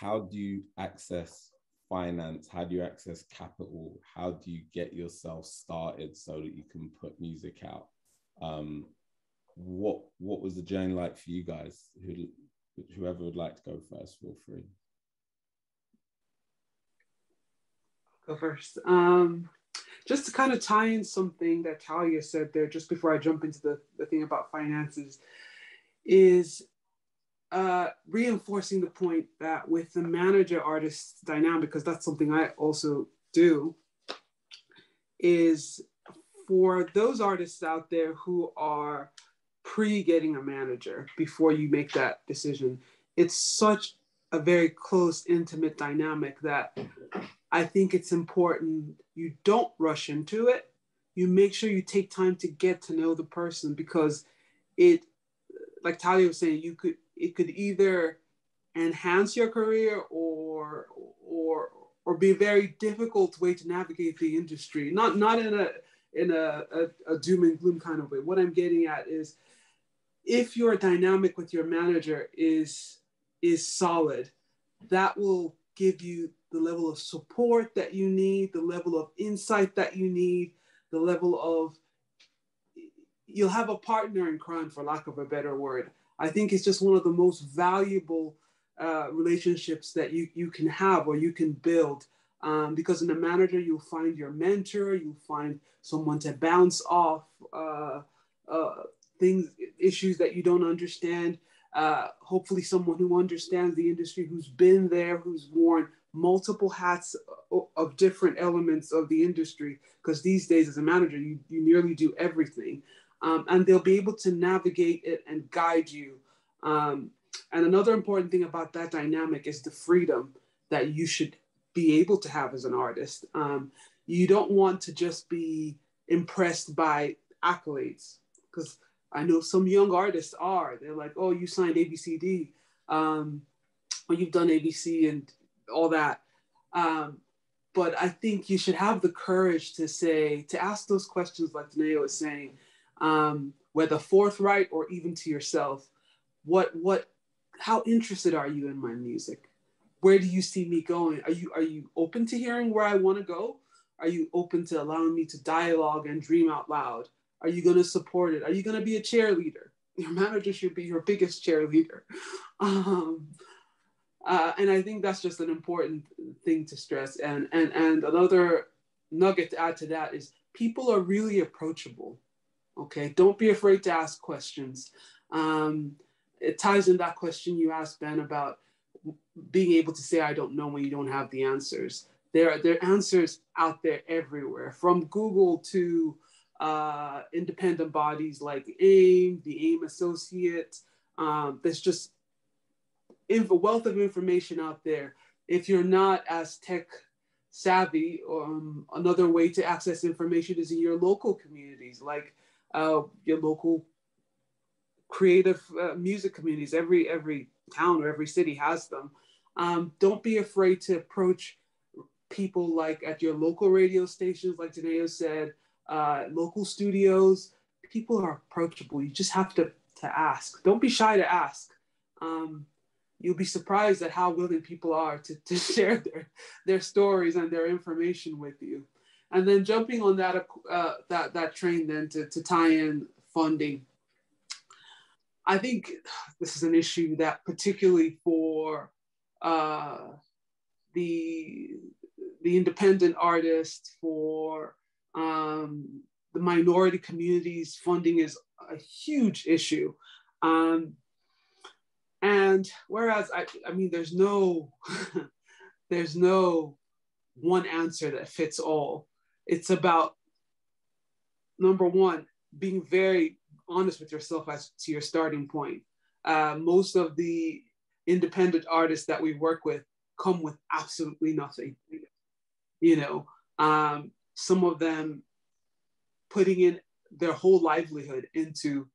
How do you access finance? How do you access capital? How do you get yourself started so that you can put music out? Um, what what was the journey like for you guys? Who, whoever would like to go first, feel free. Go first. Um... just to kind of tie in something that Talia said there just before I jump into the, the thing about finances, is uh, reinforcing the point that with the manager-artist dynamic, because that's something I also do, is for those artists out there who are pre-getting a manager before you make that decision, it's such a very close, intimate dynamic that I think it's important you don't rush into it. You make sure you take time to get to know the person, because it, like Talia was saying, you could it could either enhance your career or or or be a very difficult way to navigate the industry. Not not in a in a, a, a doom and gloom kind of way. What I'm getting at is, if your dynamic with your manager is is solid, that will give you the level of support that you need, the level of insight that you need, the level of, you'll have a partner in crime, for lack of a better word. I think it's just one of the most valuable uh, relationships that you, you can have or you can build, um, because in a manager, you'll find your mentor, you'll find someone to bounce off uh, uh, things, issues that you don't understand. Uh, hopefully someone who understands the industry, who's been there, who's worn multiple hats of, of different elements of the industry, because these days as a manager, you, you nearly do everything. Um, and they'll be able to navigate it and guide you. Um, and another important thing about that dynamic is the freedom that you should be able to have as an artist. Um, you don't want to just be impressed by accolades, because I know some young artists are. They're like, oh, you signed A B C D, um, or you've done A B C and all that. Um, but I think you should have the courage to say, to ask those questions like Donnae'o is saying, um, whether forthright or even to yourself, what, what, how interested are you in my music? Where do you see me going? Are you, are you open to hearing where I want to go? Are you open to allowing me to dialogue and dream out loud? Are you going to support it? Are you going to be a cheerleader? Your manager should be your biggest cheerleader. Um, uh, and I think that's just an important thing to stress. And, and, and another nugget to add to that is people are really approachable, okay? Don't be afraid to ask questions. Um, it ties in that question you asked, Ben, about being able to say, I don't know, when you don't have the answers. There are, there are answers out there everywhere, from Google to Uh, independent bodies like AIM, the AIM Associates. Um, there's just a wealth of information out there. If you're not as tech savvy, um, another way to access information is in your local communities, like uh, your local creative uh, music communities. Every, every town or every city has them. Um, don't be afraid to approach people like at your local radio stations, like Donnae'o said, uh local studios. People are approachable. You just have to to ask. Don't be shy to ask. Um you'll be surprised at how willing people are to, to share their their stories and their information with you. And then jumping on that uh that that train then to, to tie in funding, I think this is an issue that particularly for uh the the independent artists, for Um, the minority communities, funding is a huge issue. Um, and whereas, I, I mean, there's no, there's no one answer that fits all. It's about, number one, being very honest with yourself as to your starting point. Uh, most of the independent artists that we work with come with absolutely nothing, you know. Um, some of them putting in their whole livelihood into,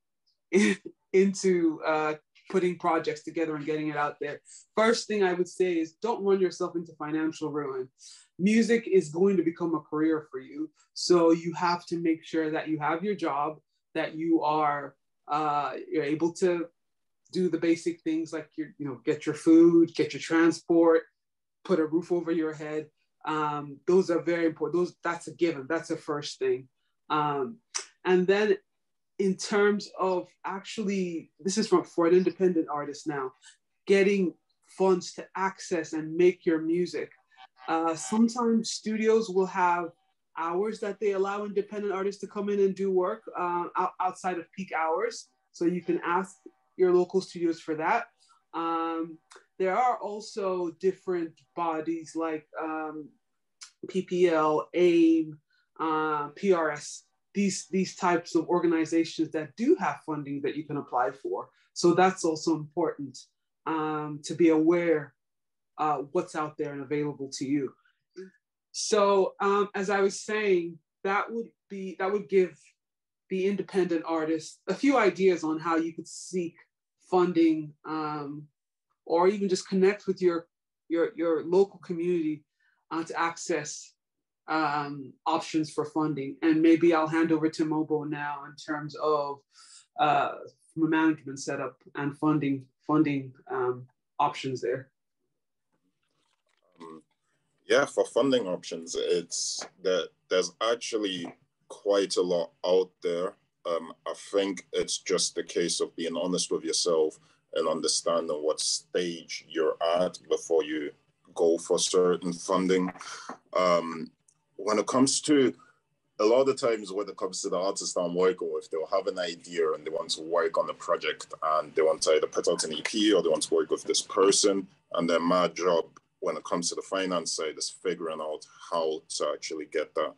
into uh, putting projects together and getting it out there. First thing I would say is don't run yourself into financial ruin. Music is going to become a career for you. So you have to make sure that you have your job, that you are uh, you're able to do the basic things like, your, you know, get your food, get your transport, put a roof over your head. Um, those are very important. Those, that's a given. That's the first thing. Um, and then in terms of actually, this is from, for an independent artist now, getting funds to access and make your music. Uh, sometimes studios will have hours that they allow independent artists to come in and do work uh, outside of peak hours. So you can ask your local studios for that. Um, there are also different bodies like um, P P L, AIM, uh, P R S, these, these types of organizations that do have funding that you can apply for. So that's also important um, to be aware uh, what's out there and available to you. So um, as I was saying, that would be, that would give the independent artists a few ideas on how you could seek funding um, or even just connect with your, your, your local community uh, to access um, options for funding. And maybe I'll hand over to Mobo now in terms of uh, management setup and funding, funding um, options there. Um, yeah, for funding options, it's that there's actually quite a lot out there. Um, I think it's just a case of being honest with yourself and understanding what stage you're at before you go for certain funding. Um, when it comes to, a lot of times when it comes to the artists I'm working with, they'll have an idea and they want to work on a project and they want to either put out an E P or they want to work with this person. And then my job when it comes to the finance side is figuring out how to actually get that.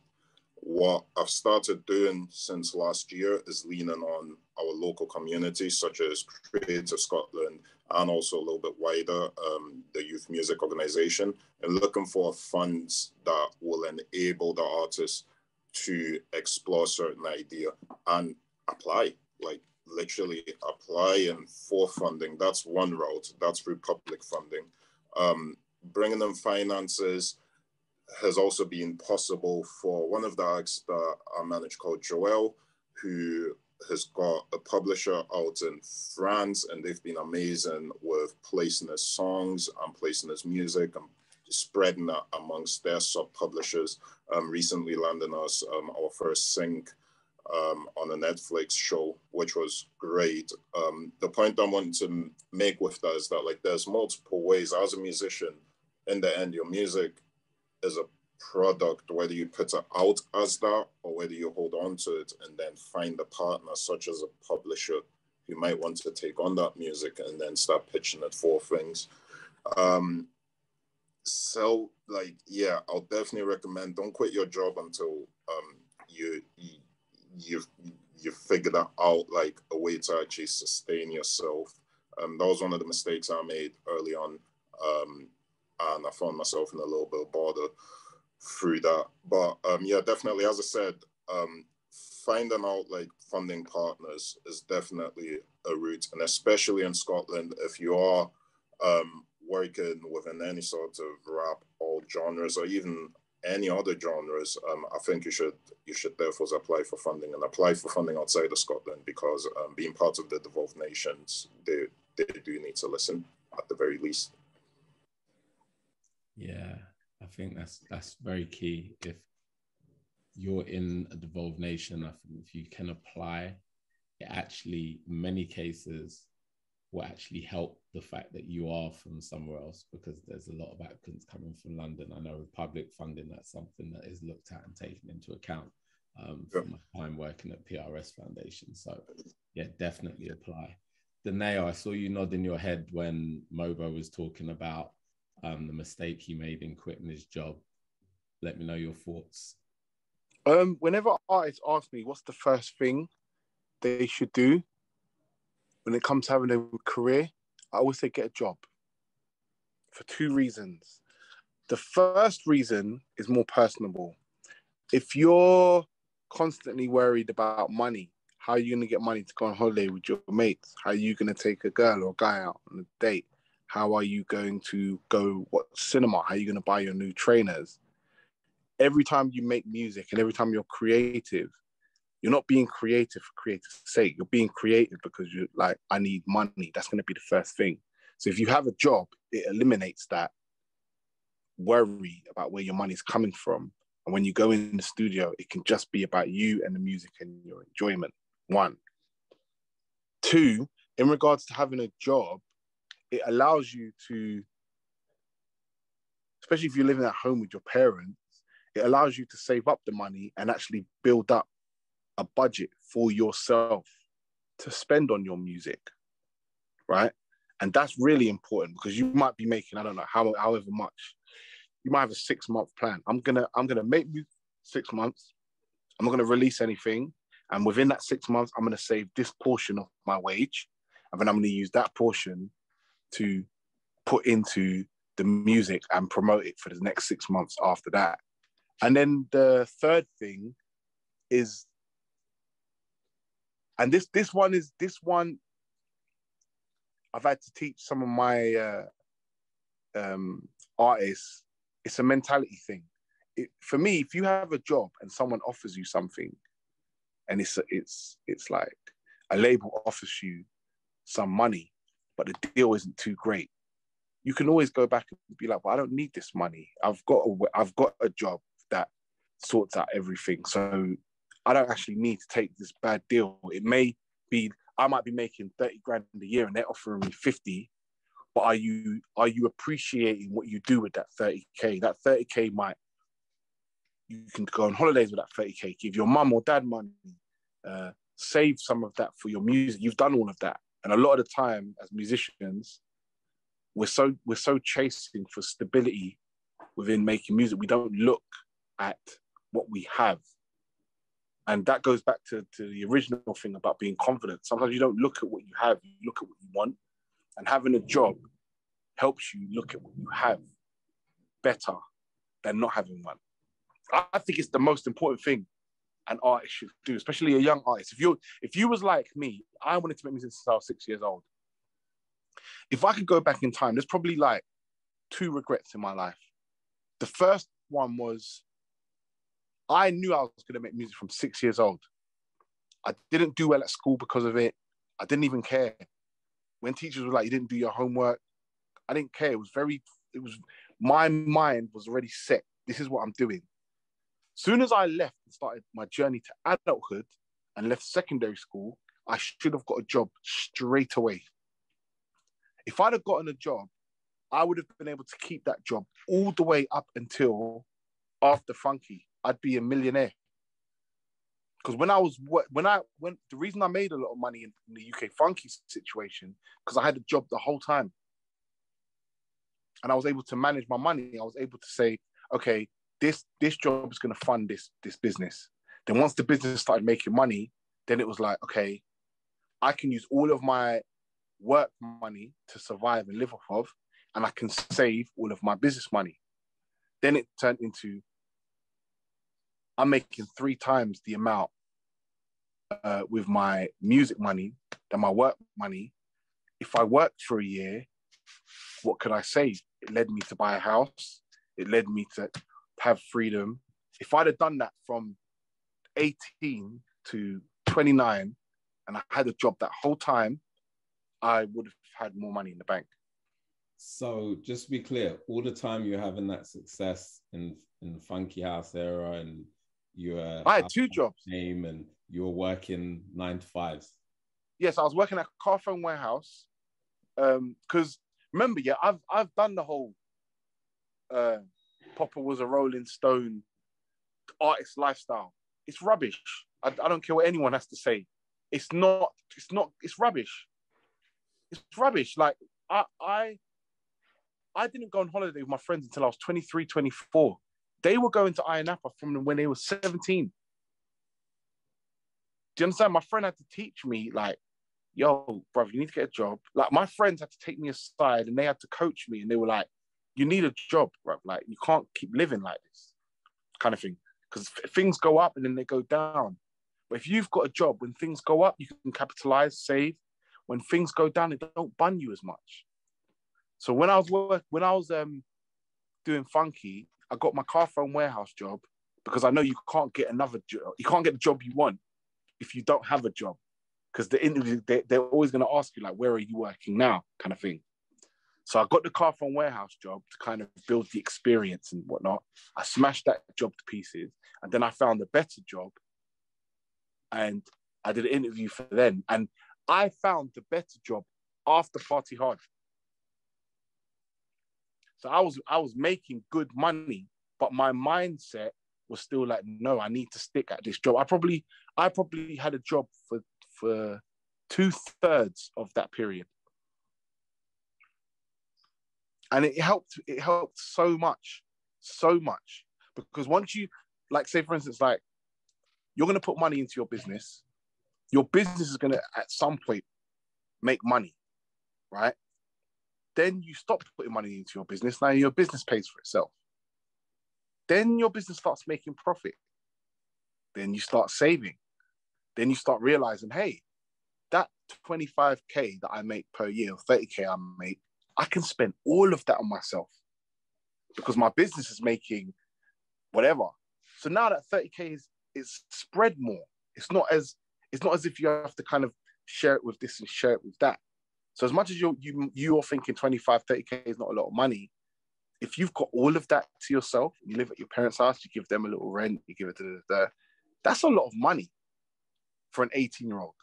What I've started doing since last year is leaning on our local community, such as Creative Scotland, and also a little bit wider, um, the youth music organization, and looking for funds that will enable the artists to explore a certain idea and apply, like literally applying for funding. That's one route, that's through public funding. Um, bringing in finances has also been possible for one of the acts that I manage called Joelle, who has got a publisher out in France, and they've been amazing with placing his songs and placing his music and spreading that amongst their sub-publishers. Um, recently landing us um, our first sync um, on a Netflix show, which was great. Um, the point I want to make with that is that like there's multiple ways as a musician. In the end, your music is a product, whether you put it out as that or whether you hold on to it and then find a partner such as a publisher who might want to take on that music and then start pitching it for things. Um, so like, yeah, I'll definitely recommend don't quit your job until um, you, you, you've, you've figured out like a way to actually sustain yourself. Um, that was one of the mistakes I made early on. Um, And I found myself in a little bit of bother through that. But um, yeah, definitely, as I said, um, finding out like funding partners is definitely a route. And especially in Scotland, if you are um, working within any sort of rap or genres or even any other genres, um, I think you should you should therefore apply for funding and apply for funding outside of Scotland, because um, being part of the devolved nations, they, they do need to listen at the very least. Yeah, I think that's that's very key. If you're in a devolved nation, I think if you can apply, it actually, in many cases, will actually help the fact that you are from somewhere else, because there's a lot of applicants coming from London. I know with public funding, that's something that is looked at and taken into account um, from my time working at P R S Foundation. So yeah, definitely apply. Donnae'o, I saw you nod in your head when Mobo was talking about Um, the mistake he made in quitting his job. Let me know your thoughts. Um, whenever artists ask me what's the first thing they should do when it comes to having a career, I always say get a job for two reasons. The first reason is more personable. If you're constantly worried about money, how are you going to get money to go on holiday with your mates? How are you going to take a girl or a guy out on a date? How are you going to go, what cinema? How are you going to buy your new trainers? Every time you make music and every time you're creative, you're not being creative for creative's sake. You're being creative because you're like, I need money. That's going to be the first thing. So if you have a job, it eliminates that worry about where your money's coming from. And when you go in the studio, it can just be about you and the music and your enjoyment, one. Two, in regards to having a job, it allows you to, especially if you're living at home with your parents, it it allows you to save up the money and actually build up a budget for yourself to spend on your music, right? And that's really important, because you might be making, I don't know, how, however much. You might have a six-month plan. I'm gonna, I'm gonna make six months. I'm not gonna release anything. And within that six months, I'm gonna save this portion of my wage. And then I'm gonna use that portion to put into the music and promote it for the next six months after that. And then the third thing is, and this this one is, this one, I've had to teach some of my uh, um, artists, it's a mentality thing. It, for me, if you have a job and someone offers you something, and it's it's it's like a label offers you some money, but the deal isn't too great, you can always go back and be like, "Well, I don't need this money. I've got a, I've got a job that sorts out everything, so I don't actually need to take this bad deal." It may be, I might be making thirty grand a year and they're offering me fifty, but are you are you appreciating what you do with that thirty K? That thirty K might, you can go on holidays with that thirty K, give your mum or dad money, uh, save some of that for your music. You've done all of that. And a lot of the time as musicians, we're so, we're so chasing for stability within making music. We don't look at what we have. And that goes back to, to the original thing about being confident. Sometimes you don't look at what you have, you look at what you want. And having a job helps you look at what you have better than not having one. I think it's the most important thing an artist should do, especially a young artist. If you if you was like me, I wanted to make music since I was six years old. If I could go back in time, there's probably like two regrets in my life. The first one was, I knew I was going to make music from six years old. I didn't do well at school because of it. I didn't even care. When teachers were like, you didn't do your homework, I didn't care. It was very, it was, my mind was already set. This is what I'm doing. As soon as I left and started my journey to adulthood and left secondary school, I should have got a job straight away. If I'd have gotten a job, I would have been able to keep that job all the way up until after Funky. I'd be a millionaire. Because when I was, when I when the reason I made a lot of money in, in the U K Funky situation, because I had a job the whole time. And I was able to manage my money. I was able to say, okay, this, this job is going to fund this, this business. Then once the business started making money, then it was like, okay, I can use all of my work money to survive and live off of, and I can save all of my business money. Then it turned into, I'm making three times the amount uh, with my music money than my work money. If I worked for a year, what could I save? It led me to buy a house. It led me to have freedom. If I'd have done that from eighteen to twenty-nine and I had a job that whole time, I would have had more money in the bank. So just to be clear, all the time you're having that success in, in the Funky House era and you're- I had two jobs. And you were working nine to fives. Yes, I was working at Carphone Warehouse. Um, Cause remember, yeah, I've, I've done the whole uh, Popper was a Rolling Stone artist lifestyle. It's rubbish. I, I don't care what anyone has to say. It's not, it's not, it's rubbish. It's rubbish. Like I, I, I didn't go on holiday with my friends until I was twenty-three, twenty-four. They were going to Ayia Napa from when they were seventeen. Do you understand? My friend had to teach me, like, yo, bruv, you need to get a job. Like, my friends had to take me aside and they had to coach me. And they were like, you need a job, bruv. Like, you can't keep living like this kind of thing. Because things go up and then they go down. But if you've got a job, when things go up, you can capitalize, save. When things go down, they don't bun you as much. So when I was work, when I was um, doing Funky, I got my Carphone Warehouse job because I know you can't get another job. You can't get the job you want if you don't have a job, because the interview they, they're always going to ask you like, "Where are you working now?" kind of thing. So I got the Carphone Warehouse job to kind of build the experience and whatnot. I smashed that job to pieces, and then I found a better job, and I did an interview for them, and I found the better job after Party Hard. So I was I was making good money, but my mindset was still like, no, I need to stick at this job. I probably, I probably had a job for for two thirds of that period, and it helped. It helped so much, so much, because once you, like, say for instance, like, you're going to put money into your business, your business is going to at some point make money, right? Then you stop putting money into your business. Now your business pays for itself. Then your business starts making profit. Then you start saving. Then you start realizing, hey, that twenty-five K that I make per year, or thirty K I make, I can spend all of that on myself because my business is making whatever. So now that thirty K is, is spread more. It's not as it's not as if you have to kind of share it with this and share it with that. So as much as you're, you you are thinking twenty-five, thirty K is not a lot of money, if you've got all of that to yourself, you live at your parents' house, you give them a little rent, you give it to the, that's a lot of money for an eighteen-year-old,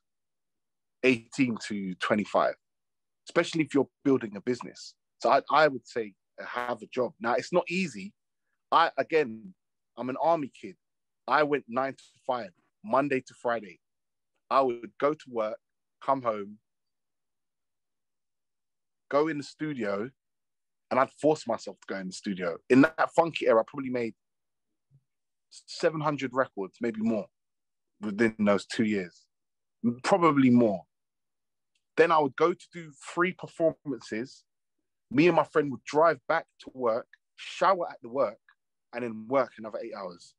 eighteen to twenty-five, especially if you're building a business. So I, I would say have a job. Now, it's not easy. I, again, I'm an army kid. I went nine to five, Monday to Friday. I would go to work, come home, go in the studio, and I'd force myself to go in the studio. In that funky era, I probably made seven hundred records, maybe more, within those two years, probably more. Then I would go to do three performances. Me and my friend would drive back to work, shower at the work, and then work another eight hours.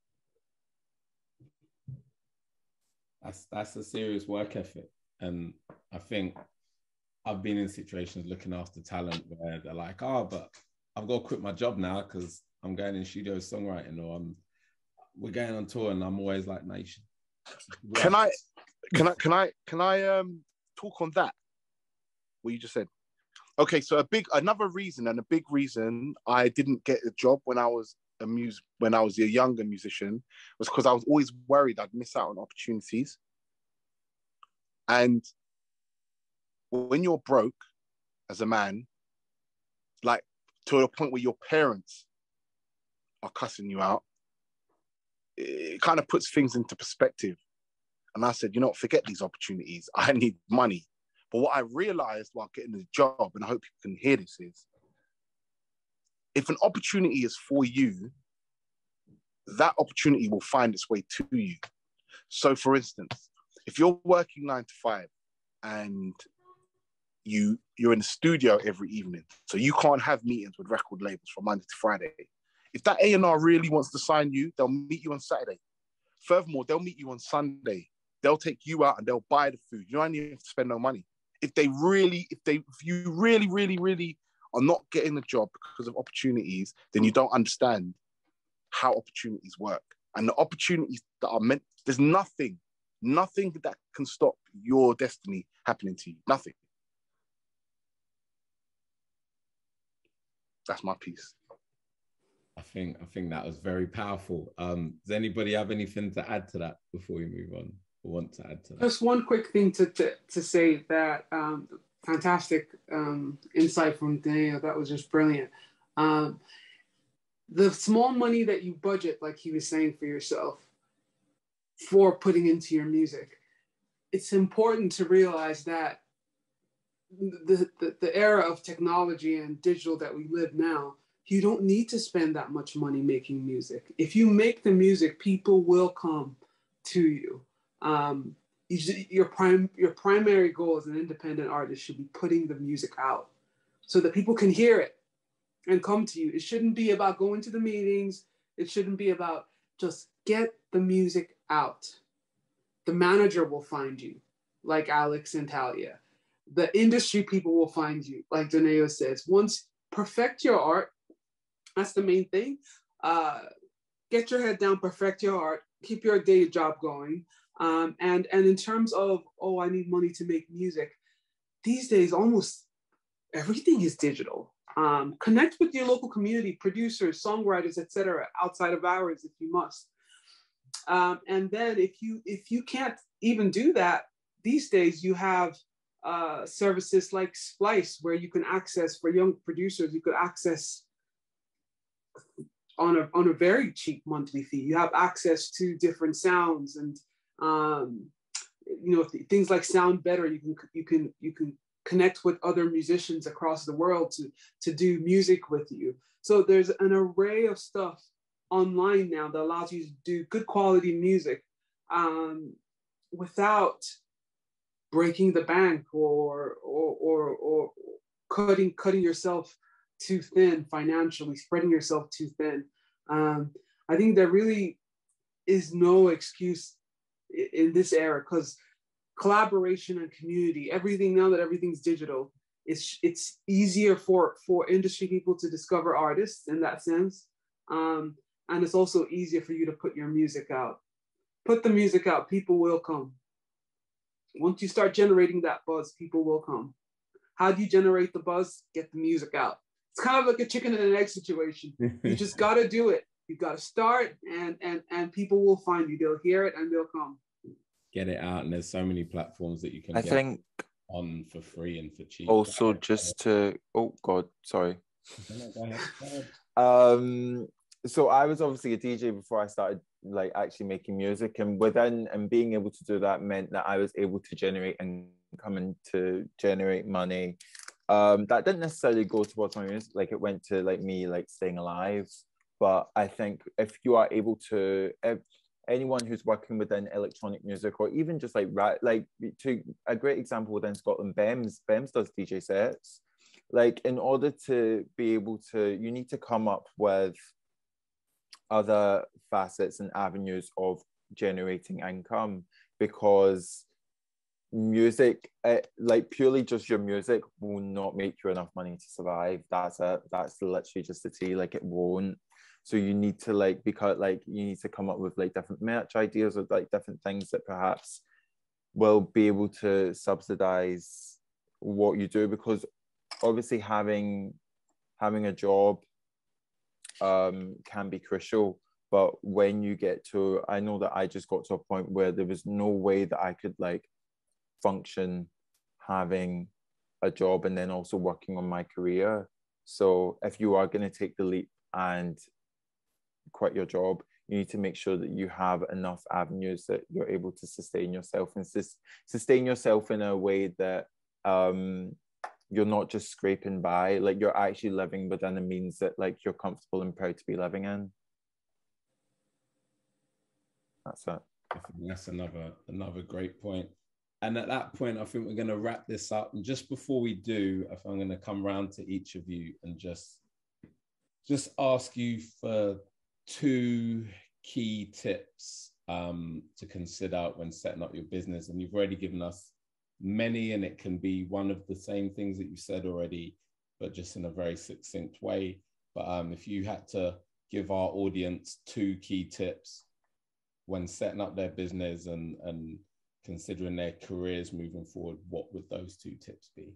That's, that's a serious work ethic. And I think I've been in situations looking after talent where they're like, oh, but I've got to quit my job now because I'm going in studio songwriting, or I'm, we're going on tour, and I'm always like, nation. Right. Can I, can I, can I, can I um, talk on that? What you just said. Okay, so a big, another reason, and a big reason I didn't get a job when I was a mus- when I was a younger musician was because I was always worried I'd miss out on opportunities. And when you're broke as a man, like to a point where your parents are cussing you out, it kind of puts things into perspective. And I said, you know what, forget these opportunities. I need money. But what I realized while getting the job, and I hope you can hear this, is if an opportunity is for you, that opportunity will find its way to you. So for instance, if you're working nine to five and You, you're in the studio every evening, so you can't have meetings with record labels from Monday to Friday. If that A and R really wants to sign you, they'll meet you on Saturday. Furthermore, they'll meet you on Sunday. They'll take you out and they'll buy the food. You don't even have to spend no money. If they really, if they, if you really, really, really are not getting the job because of opportunities, then you don't understand how opportunities work. And the opportunities that are meant, there's nothing, nothing that can stop your destiny happening to you. Nothing. That's my piece. I think I think that was very powerful. Um, does anybody have anything to add to that before we move on, or want to add to that? Just one quick thing to to, to say that um, fantastic um, insight from Donnae'o. That was just brilliant. Um, the small money that you budget, like he was saying, for yourself, for putting into your music, it's important to realize that The, the, the era of technology and digital that we live now, you don't need to spend that much money making music. If you make the music, people will come to you. Um, you your, prim, your primary goal as an independent artist should be putting the music out so that people can hear it and come to you. It shouldn't be about going to the meetings. It shouldn't be about, just get the music out. The manager will find you, like Alex and TAAHLIAH. The industry people will find you, like Donnae'o says. Once, perfect your art. That's the main thing. Uh, get your head down, perfect your art, keep your day job going. Um, and, and in terms of, oh, I need money to make music, these days almost everything is digital. Um, connect with your local community, producers, songwriters, et cetera, outside of hours if you must. Um, and then if you, if you can't even do that, these days you have Uh, services like Splice, where you can access, for young producers, you could access on a, on a very cheap monthly fee. You have access to different sounds and, um, you know, th things like Sound Better. You can, you can, you can connect with other musicians across the world to, to do music with you. So there's an array of stuff online now that allows you to do good quality music um, without breaking the bank or, or, or, or cutting, cutting yourself too thin financially, spreading yourself too thin. Um, I think there really is no excuse in this era, because collaboration and community, everything now that everything's digital, it's, it's easier for, for industry people to discover artists in that sense. Um, and it's also easier for you to put your music out. Put the music out, people will come. Once you start generating that buzz, people will come. How do you generate the buzz? Get the music out. It's kind of like a chicken and an egg situation. You just got to do it. You've got to start, and, and, and people will find you. They'll hear it and they'll come. Get it out. And there's so many platforms that you can I get think on for free and for cheap. Also, just to, oh God, sorry. No, go ahead, go ahead. Um, so I was obviously a D J before I started like actually making music, and within and being able to do that meant that I was able to generate income and to generate money. Um, that didn't necessarily go towards my music, like it went to like me like staying alive. But I think if you are able to, if anyone who's working within electronic music or even just like rap, like to a great example within Scotland, BEMS, BEMS does D J sets. Like in order to be able to, you need to come up with other facets and avenues of generating income, because music, it, like purely just your music will not make you enough money to survive. That's it. That's literally just the tea. Like it won't. So you need to like, because like you need to come up with like different merch ideas or like different things that perhaps will be able to subsidize what you do, because obviously having having a job um can be crucial, but when you get to, I know that I just got to a point where there was no way that I could like function having a job and then also working on my career. So if you are going to take the leap and quit your job, you need to make sure that you have enough avenues that you're able to sustain yourself, and sus sustain yourself in a way that um you're not just scraping by, like you're actually living within a means that like you're comfortable and proud to be living in. That's it. I think that's another, another great point. And at that point, I think we're going to wrap this up. And just before we do, I think I'm going to come round to each of you and just, just ask you for two key tips um, to consider when setting up your business. And you've already given us many, and it can be one of the same things that you said already, but just in a very succinct way. But um, if you had to give our audience two key tips when setting up their business and, and considering their careers moving forward, what would those two tips be?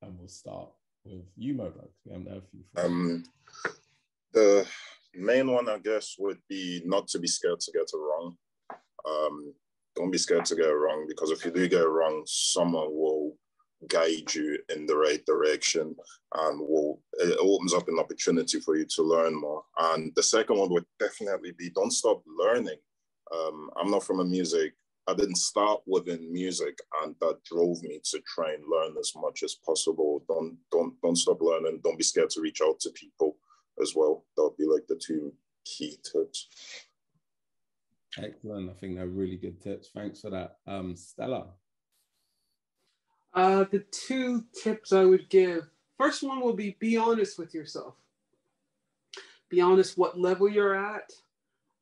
And we'll start with you, Mobolaji. We haven't heard from you. Um, the main one, I guess, would be not to be scared to get it wrong. Um, Don't be scared to get it wrong, because if you do get it wrong, someone will guide you in the right direction, and will, it opens up an opportunity for you to learn more. And the second one would definitely be don't stop learning. Um, I'm not from a music, I didn't start within music, and that drove me to try and learn as much as possible. Don't, don't, don't stop learning. Don't be scared to reach out to people as well. That'll be like the two key tips. Excellent. I think they're really good tips. Thanks for that. Um, Stella? Uh, the two tips I would give. First one will be, be honest with yourself. Be honest what level you're at.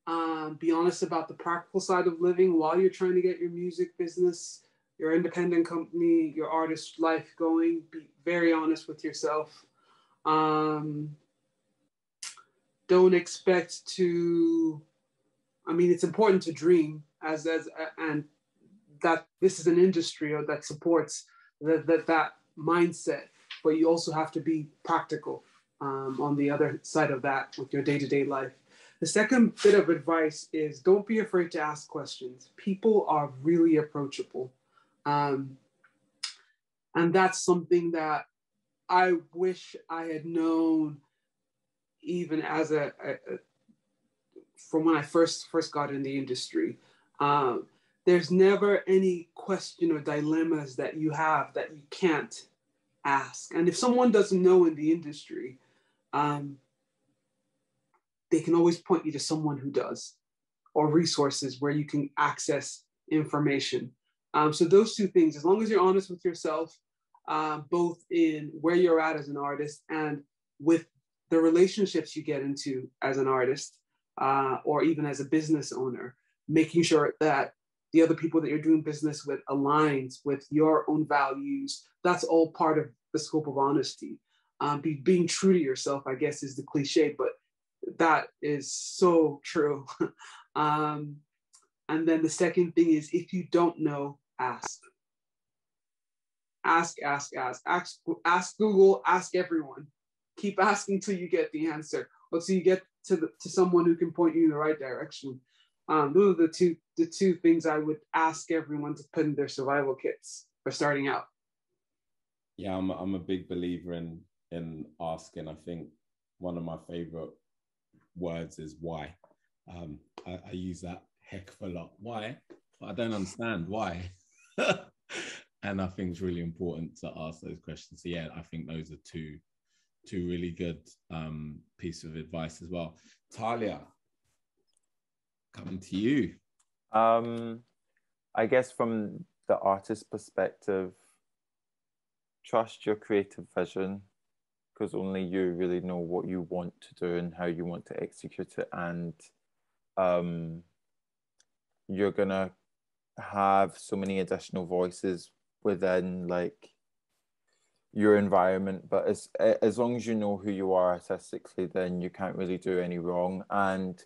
Um, be honest about the practical side of living while you're trying to get your music business, your independent company, your artist life going. Be very honest with yourself. Um, don't expect to... I mean, it's important to dream, as as and that this is an industry or that supports that that that mindset. But you also have to be practical um, on the other side of that with your day-to-day life. The second bit of advice is don't be afraid to ask questions. People are really approachable, um, and that's something that I wish I had known even as a, a, a from when I first first got in the industry, um, there's never any question or dilemmas that you have that you can't ask. And if someone doesn't know in the industry, um, they can always point you to someone who does, or resources where you can access information. Um, so those two things, as long as you're honest with yourself, uh, both in where you're at as an artist and with the relationships you get into as an artist, uh, or even as a business owner, making sure that the other people that you're doing business with aligns with your own values. That's all part of the scope of honesty. Um, be, being true to yourself, I guess, is the cliche, but that is so true. um, and then the second thing is, if you don't know, ask. Ask, ask, ask. Ask, ask Google, ask everyone. Keep asking till you get the answer, or till you get to, the, to someone who can point you in the right direction. Um, those are the two, the two things I would ask everyone to put in their survival kits for starting out. Yeah, I'm a, I'm a big believer in, in asking. I think one of my favorite words is why. Um, I, I use that heck of a lot. Why? But I don't understand why. And I think it's really important to ask those questions. So yeah, I think those are two, two really good um, pieces of advice as well. TAAHLIAH, coming to you. Um, I guess from the artist's perspective, trust your creative vision, because only you really know what you want to do and how you want to execute it. And um, you're gonna have so many additional voices within like your environment, but as, as long as you know who you are artistically, then you can't really do any wrong. And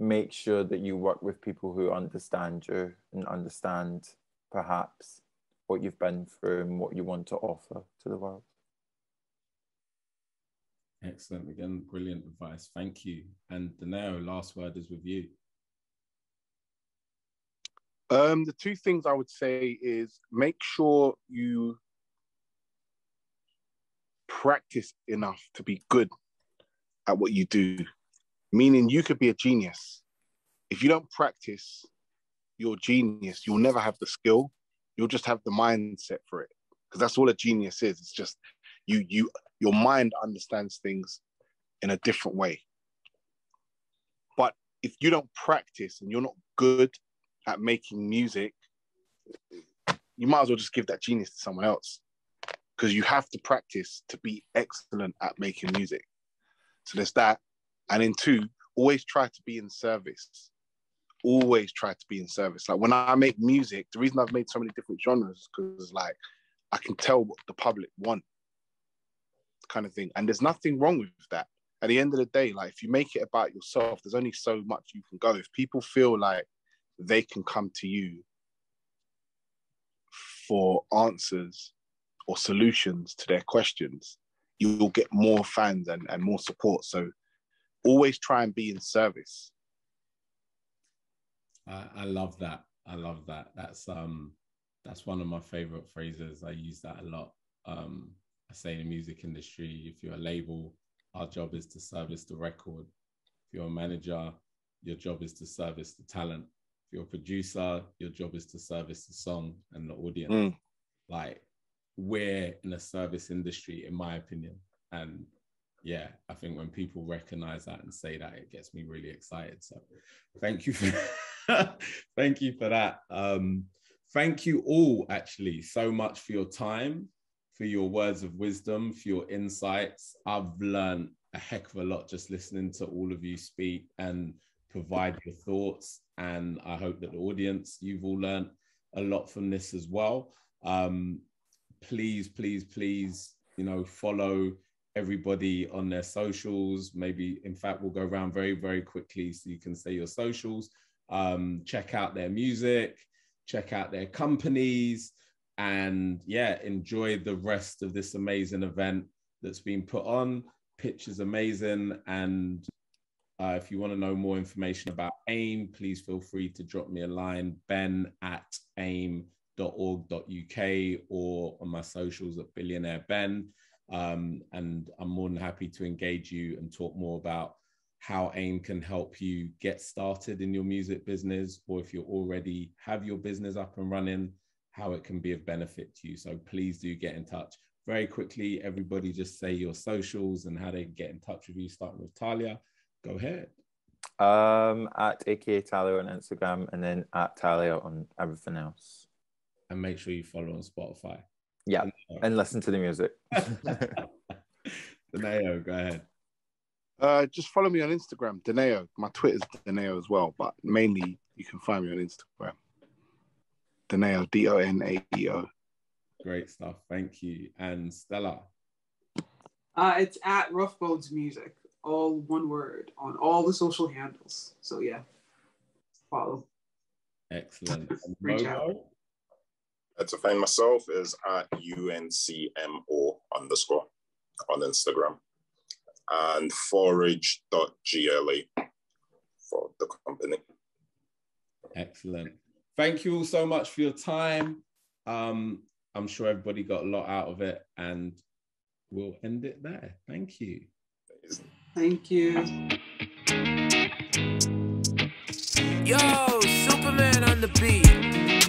make sure that you work with people who understand you and understand perhaps what you've been through and what you want to offer to the world. Excellent. Again, brilliant advice. Thank you. And Donnae'o, last word is with you. Um, the two things I would say is make sure you practice enough to be good at what you do. Meaning you could be a genius. If you don't practice your genius, you'll never have the skill. You'll just have the mindset for it. Because that's all a genius is. It's just you, you, your mind understands things in a different way. But if you don't practice and you're not good at making music, you might as well just give that genius to someone else. Because you have to practice to be excellent at making music. So there's that. And in two, always try to be in service. Always try to be in service. Like when I make music, the reason I've made so many different genres is because like I can tell what the public want, kind of thing. And there's nothing wrong with that. At the end of the day, like if you make it about yourself, there's only so much you can go. If people feel like they can come to you for answers or solutions to their questions, you'll get more fans and, and more support. So always try and be in service. I, I love that. I love that. That's um, that's one of my favorite phrases. I use that a lot. Um, I say in the music industry, if you're a label, our job is to service the record. If you're a manager, your job is to service the talent. If you're a producer, your job is to service the song and the audience. Mm. Like we're in a service industry, in my opinion. And yeah, I think when people recognize that and say that, it gets me really excited. So thank you for thank you for that. Um, thank you all actually so much for your time, for your words of wisdom, for your insights. I've learned a heck of a lot just listening to all of you speak and provide your thoughts. And I hope that the audience, you've all learned a lot from this as well. Um, please, please, please, you know, follow everybody on their socials. Maybe, in fact, we'll go around very, very quickly so you can say your socials. Um, check out their music, check out their companies, and yeah, enjoy the rest of this amazing event that's been put on. Pitch is amazing. And uh, if you want to know more information about AIM, please feel free to drop me a line, ben at aim dot org dot U K, or on my socials at billionaire Ben. Um, and I'm more than happy to engage you and talk more about how AIM can help you get started in your music business, or if you already have your business up and running, how it can be of benefit to you. So please do get in touch. Very quickly, everybody just say your socials and how they get in touch with you, starting with Taaahliah. Go ahead. Um, at A K A Taaahliah on Instagram, and then at Taaahliah on everything else. And make sure you follow on Spotify. Yeah, and listen to the music. Donnae'o, go ahead. Uh, just follow me on Instagram, Donnae'o. My Twitter's Donnae'o as well, but mainly you can find me on Instagram. Donnae'o, D O N A E O. Great stuff, thank you. And Stella? Uh, it's at Rough Bones Music, all one word, on all the social handles. So yeah, follow. Excellent. Reach out. Uh, to find myself is at U N C M O underscore on Instagram, and forij dot G L A for the company. Excellent. Thank you all so much for your time. Um, I'm sure everybody got a lot out of it, and we'll end it there. Thank you. Thank you. Yo, Superman on the beat.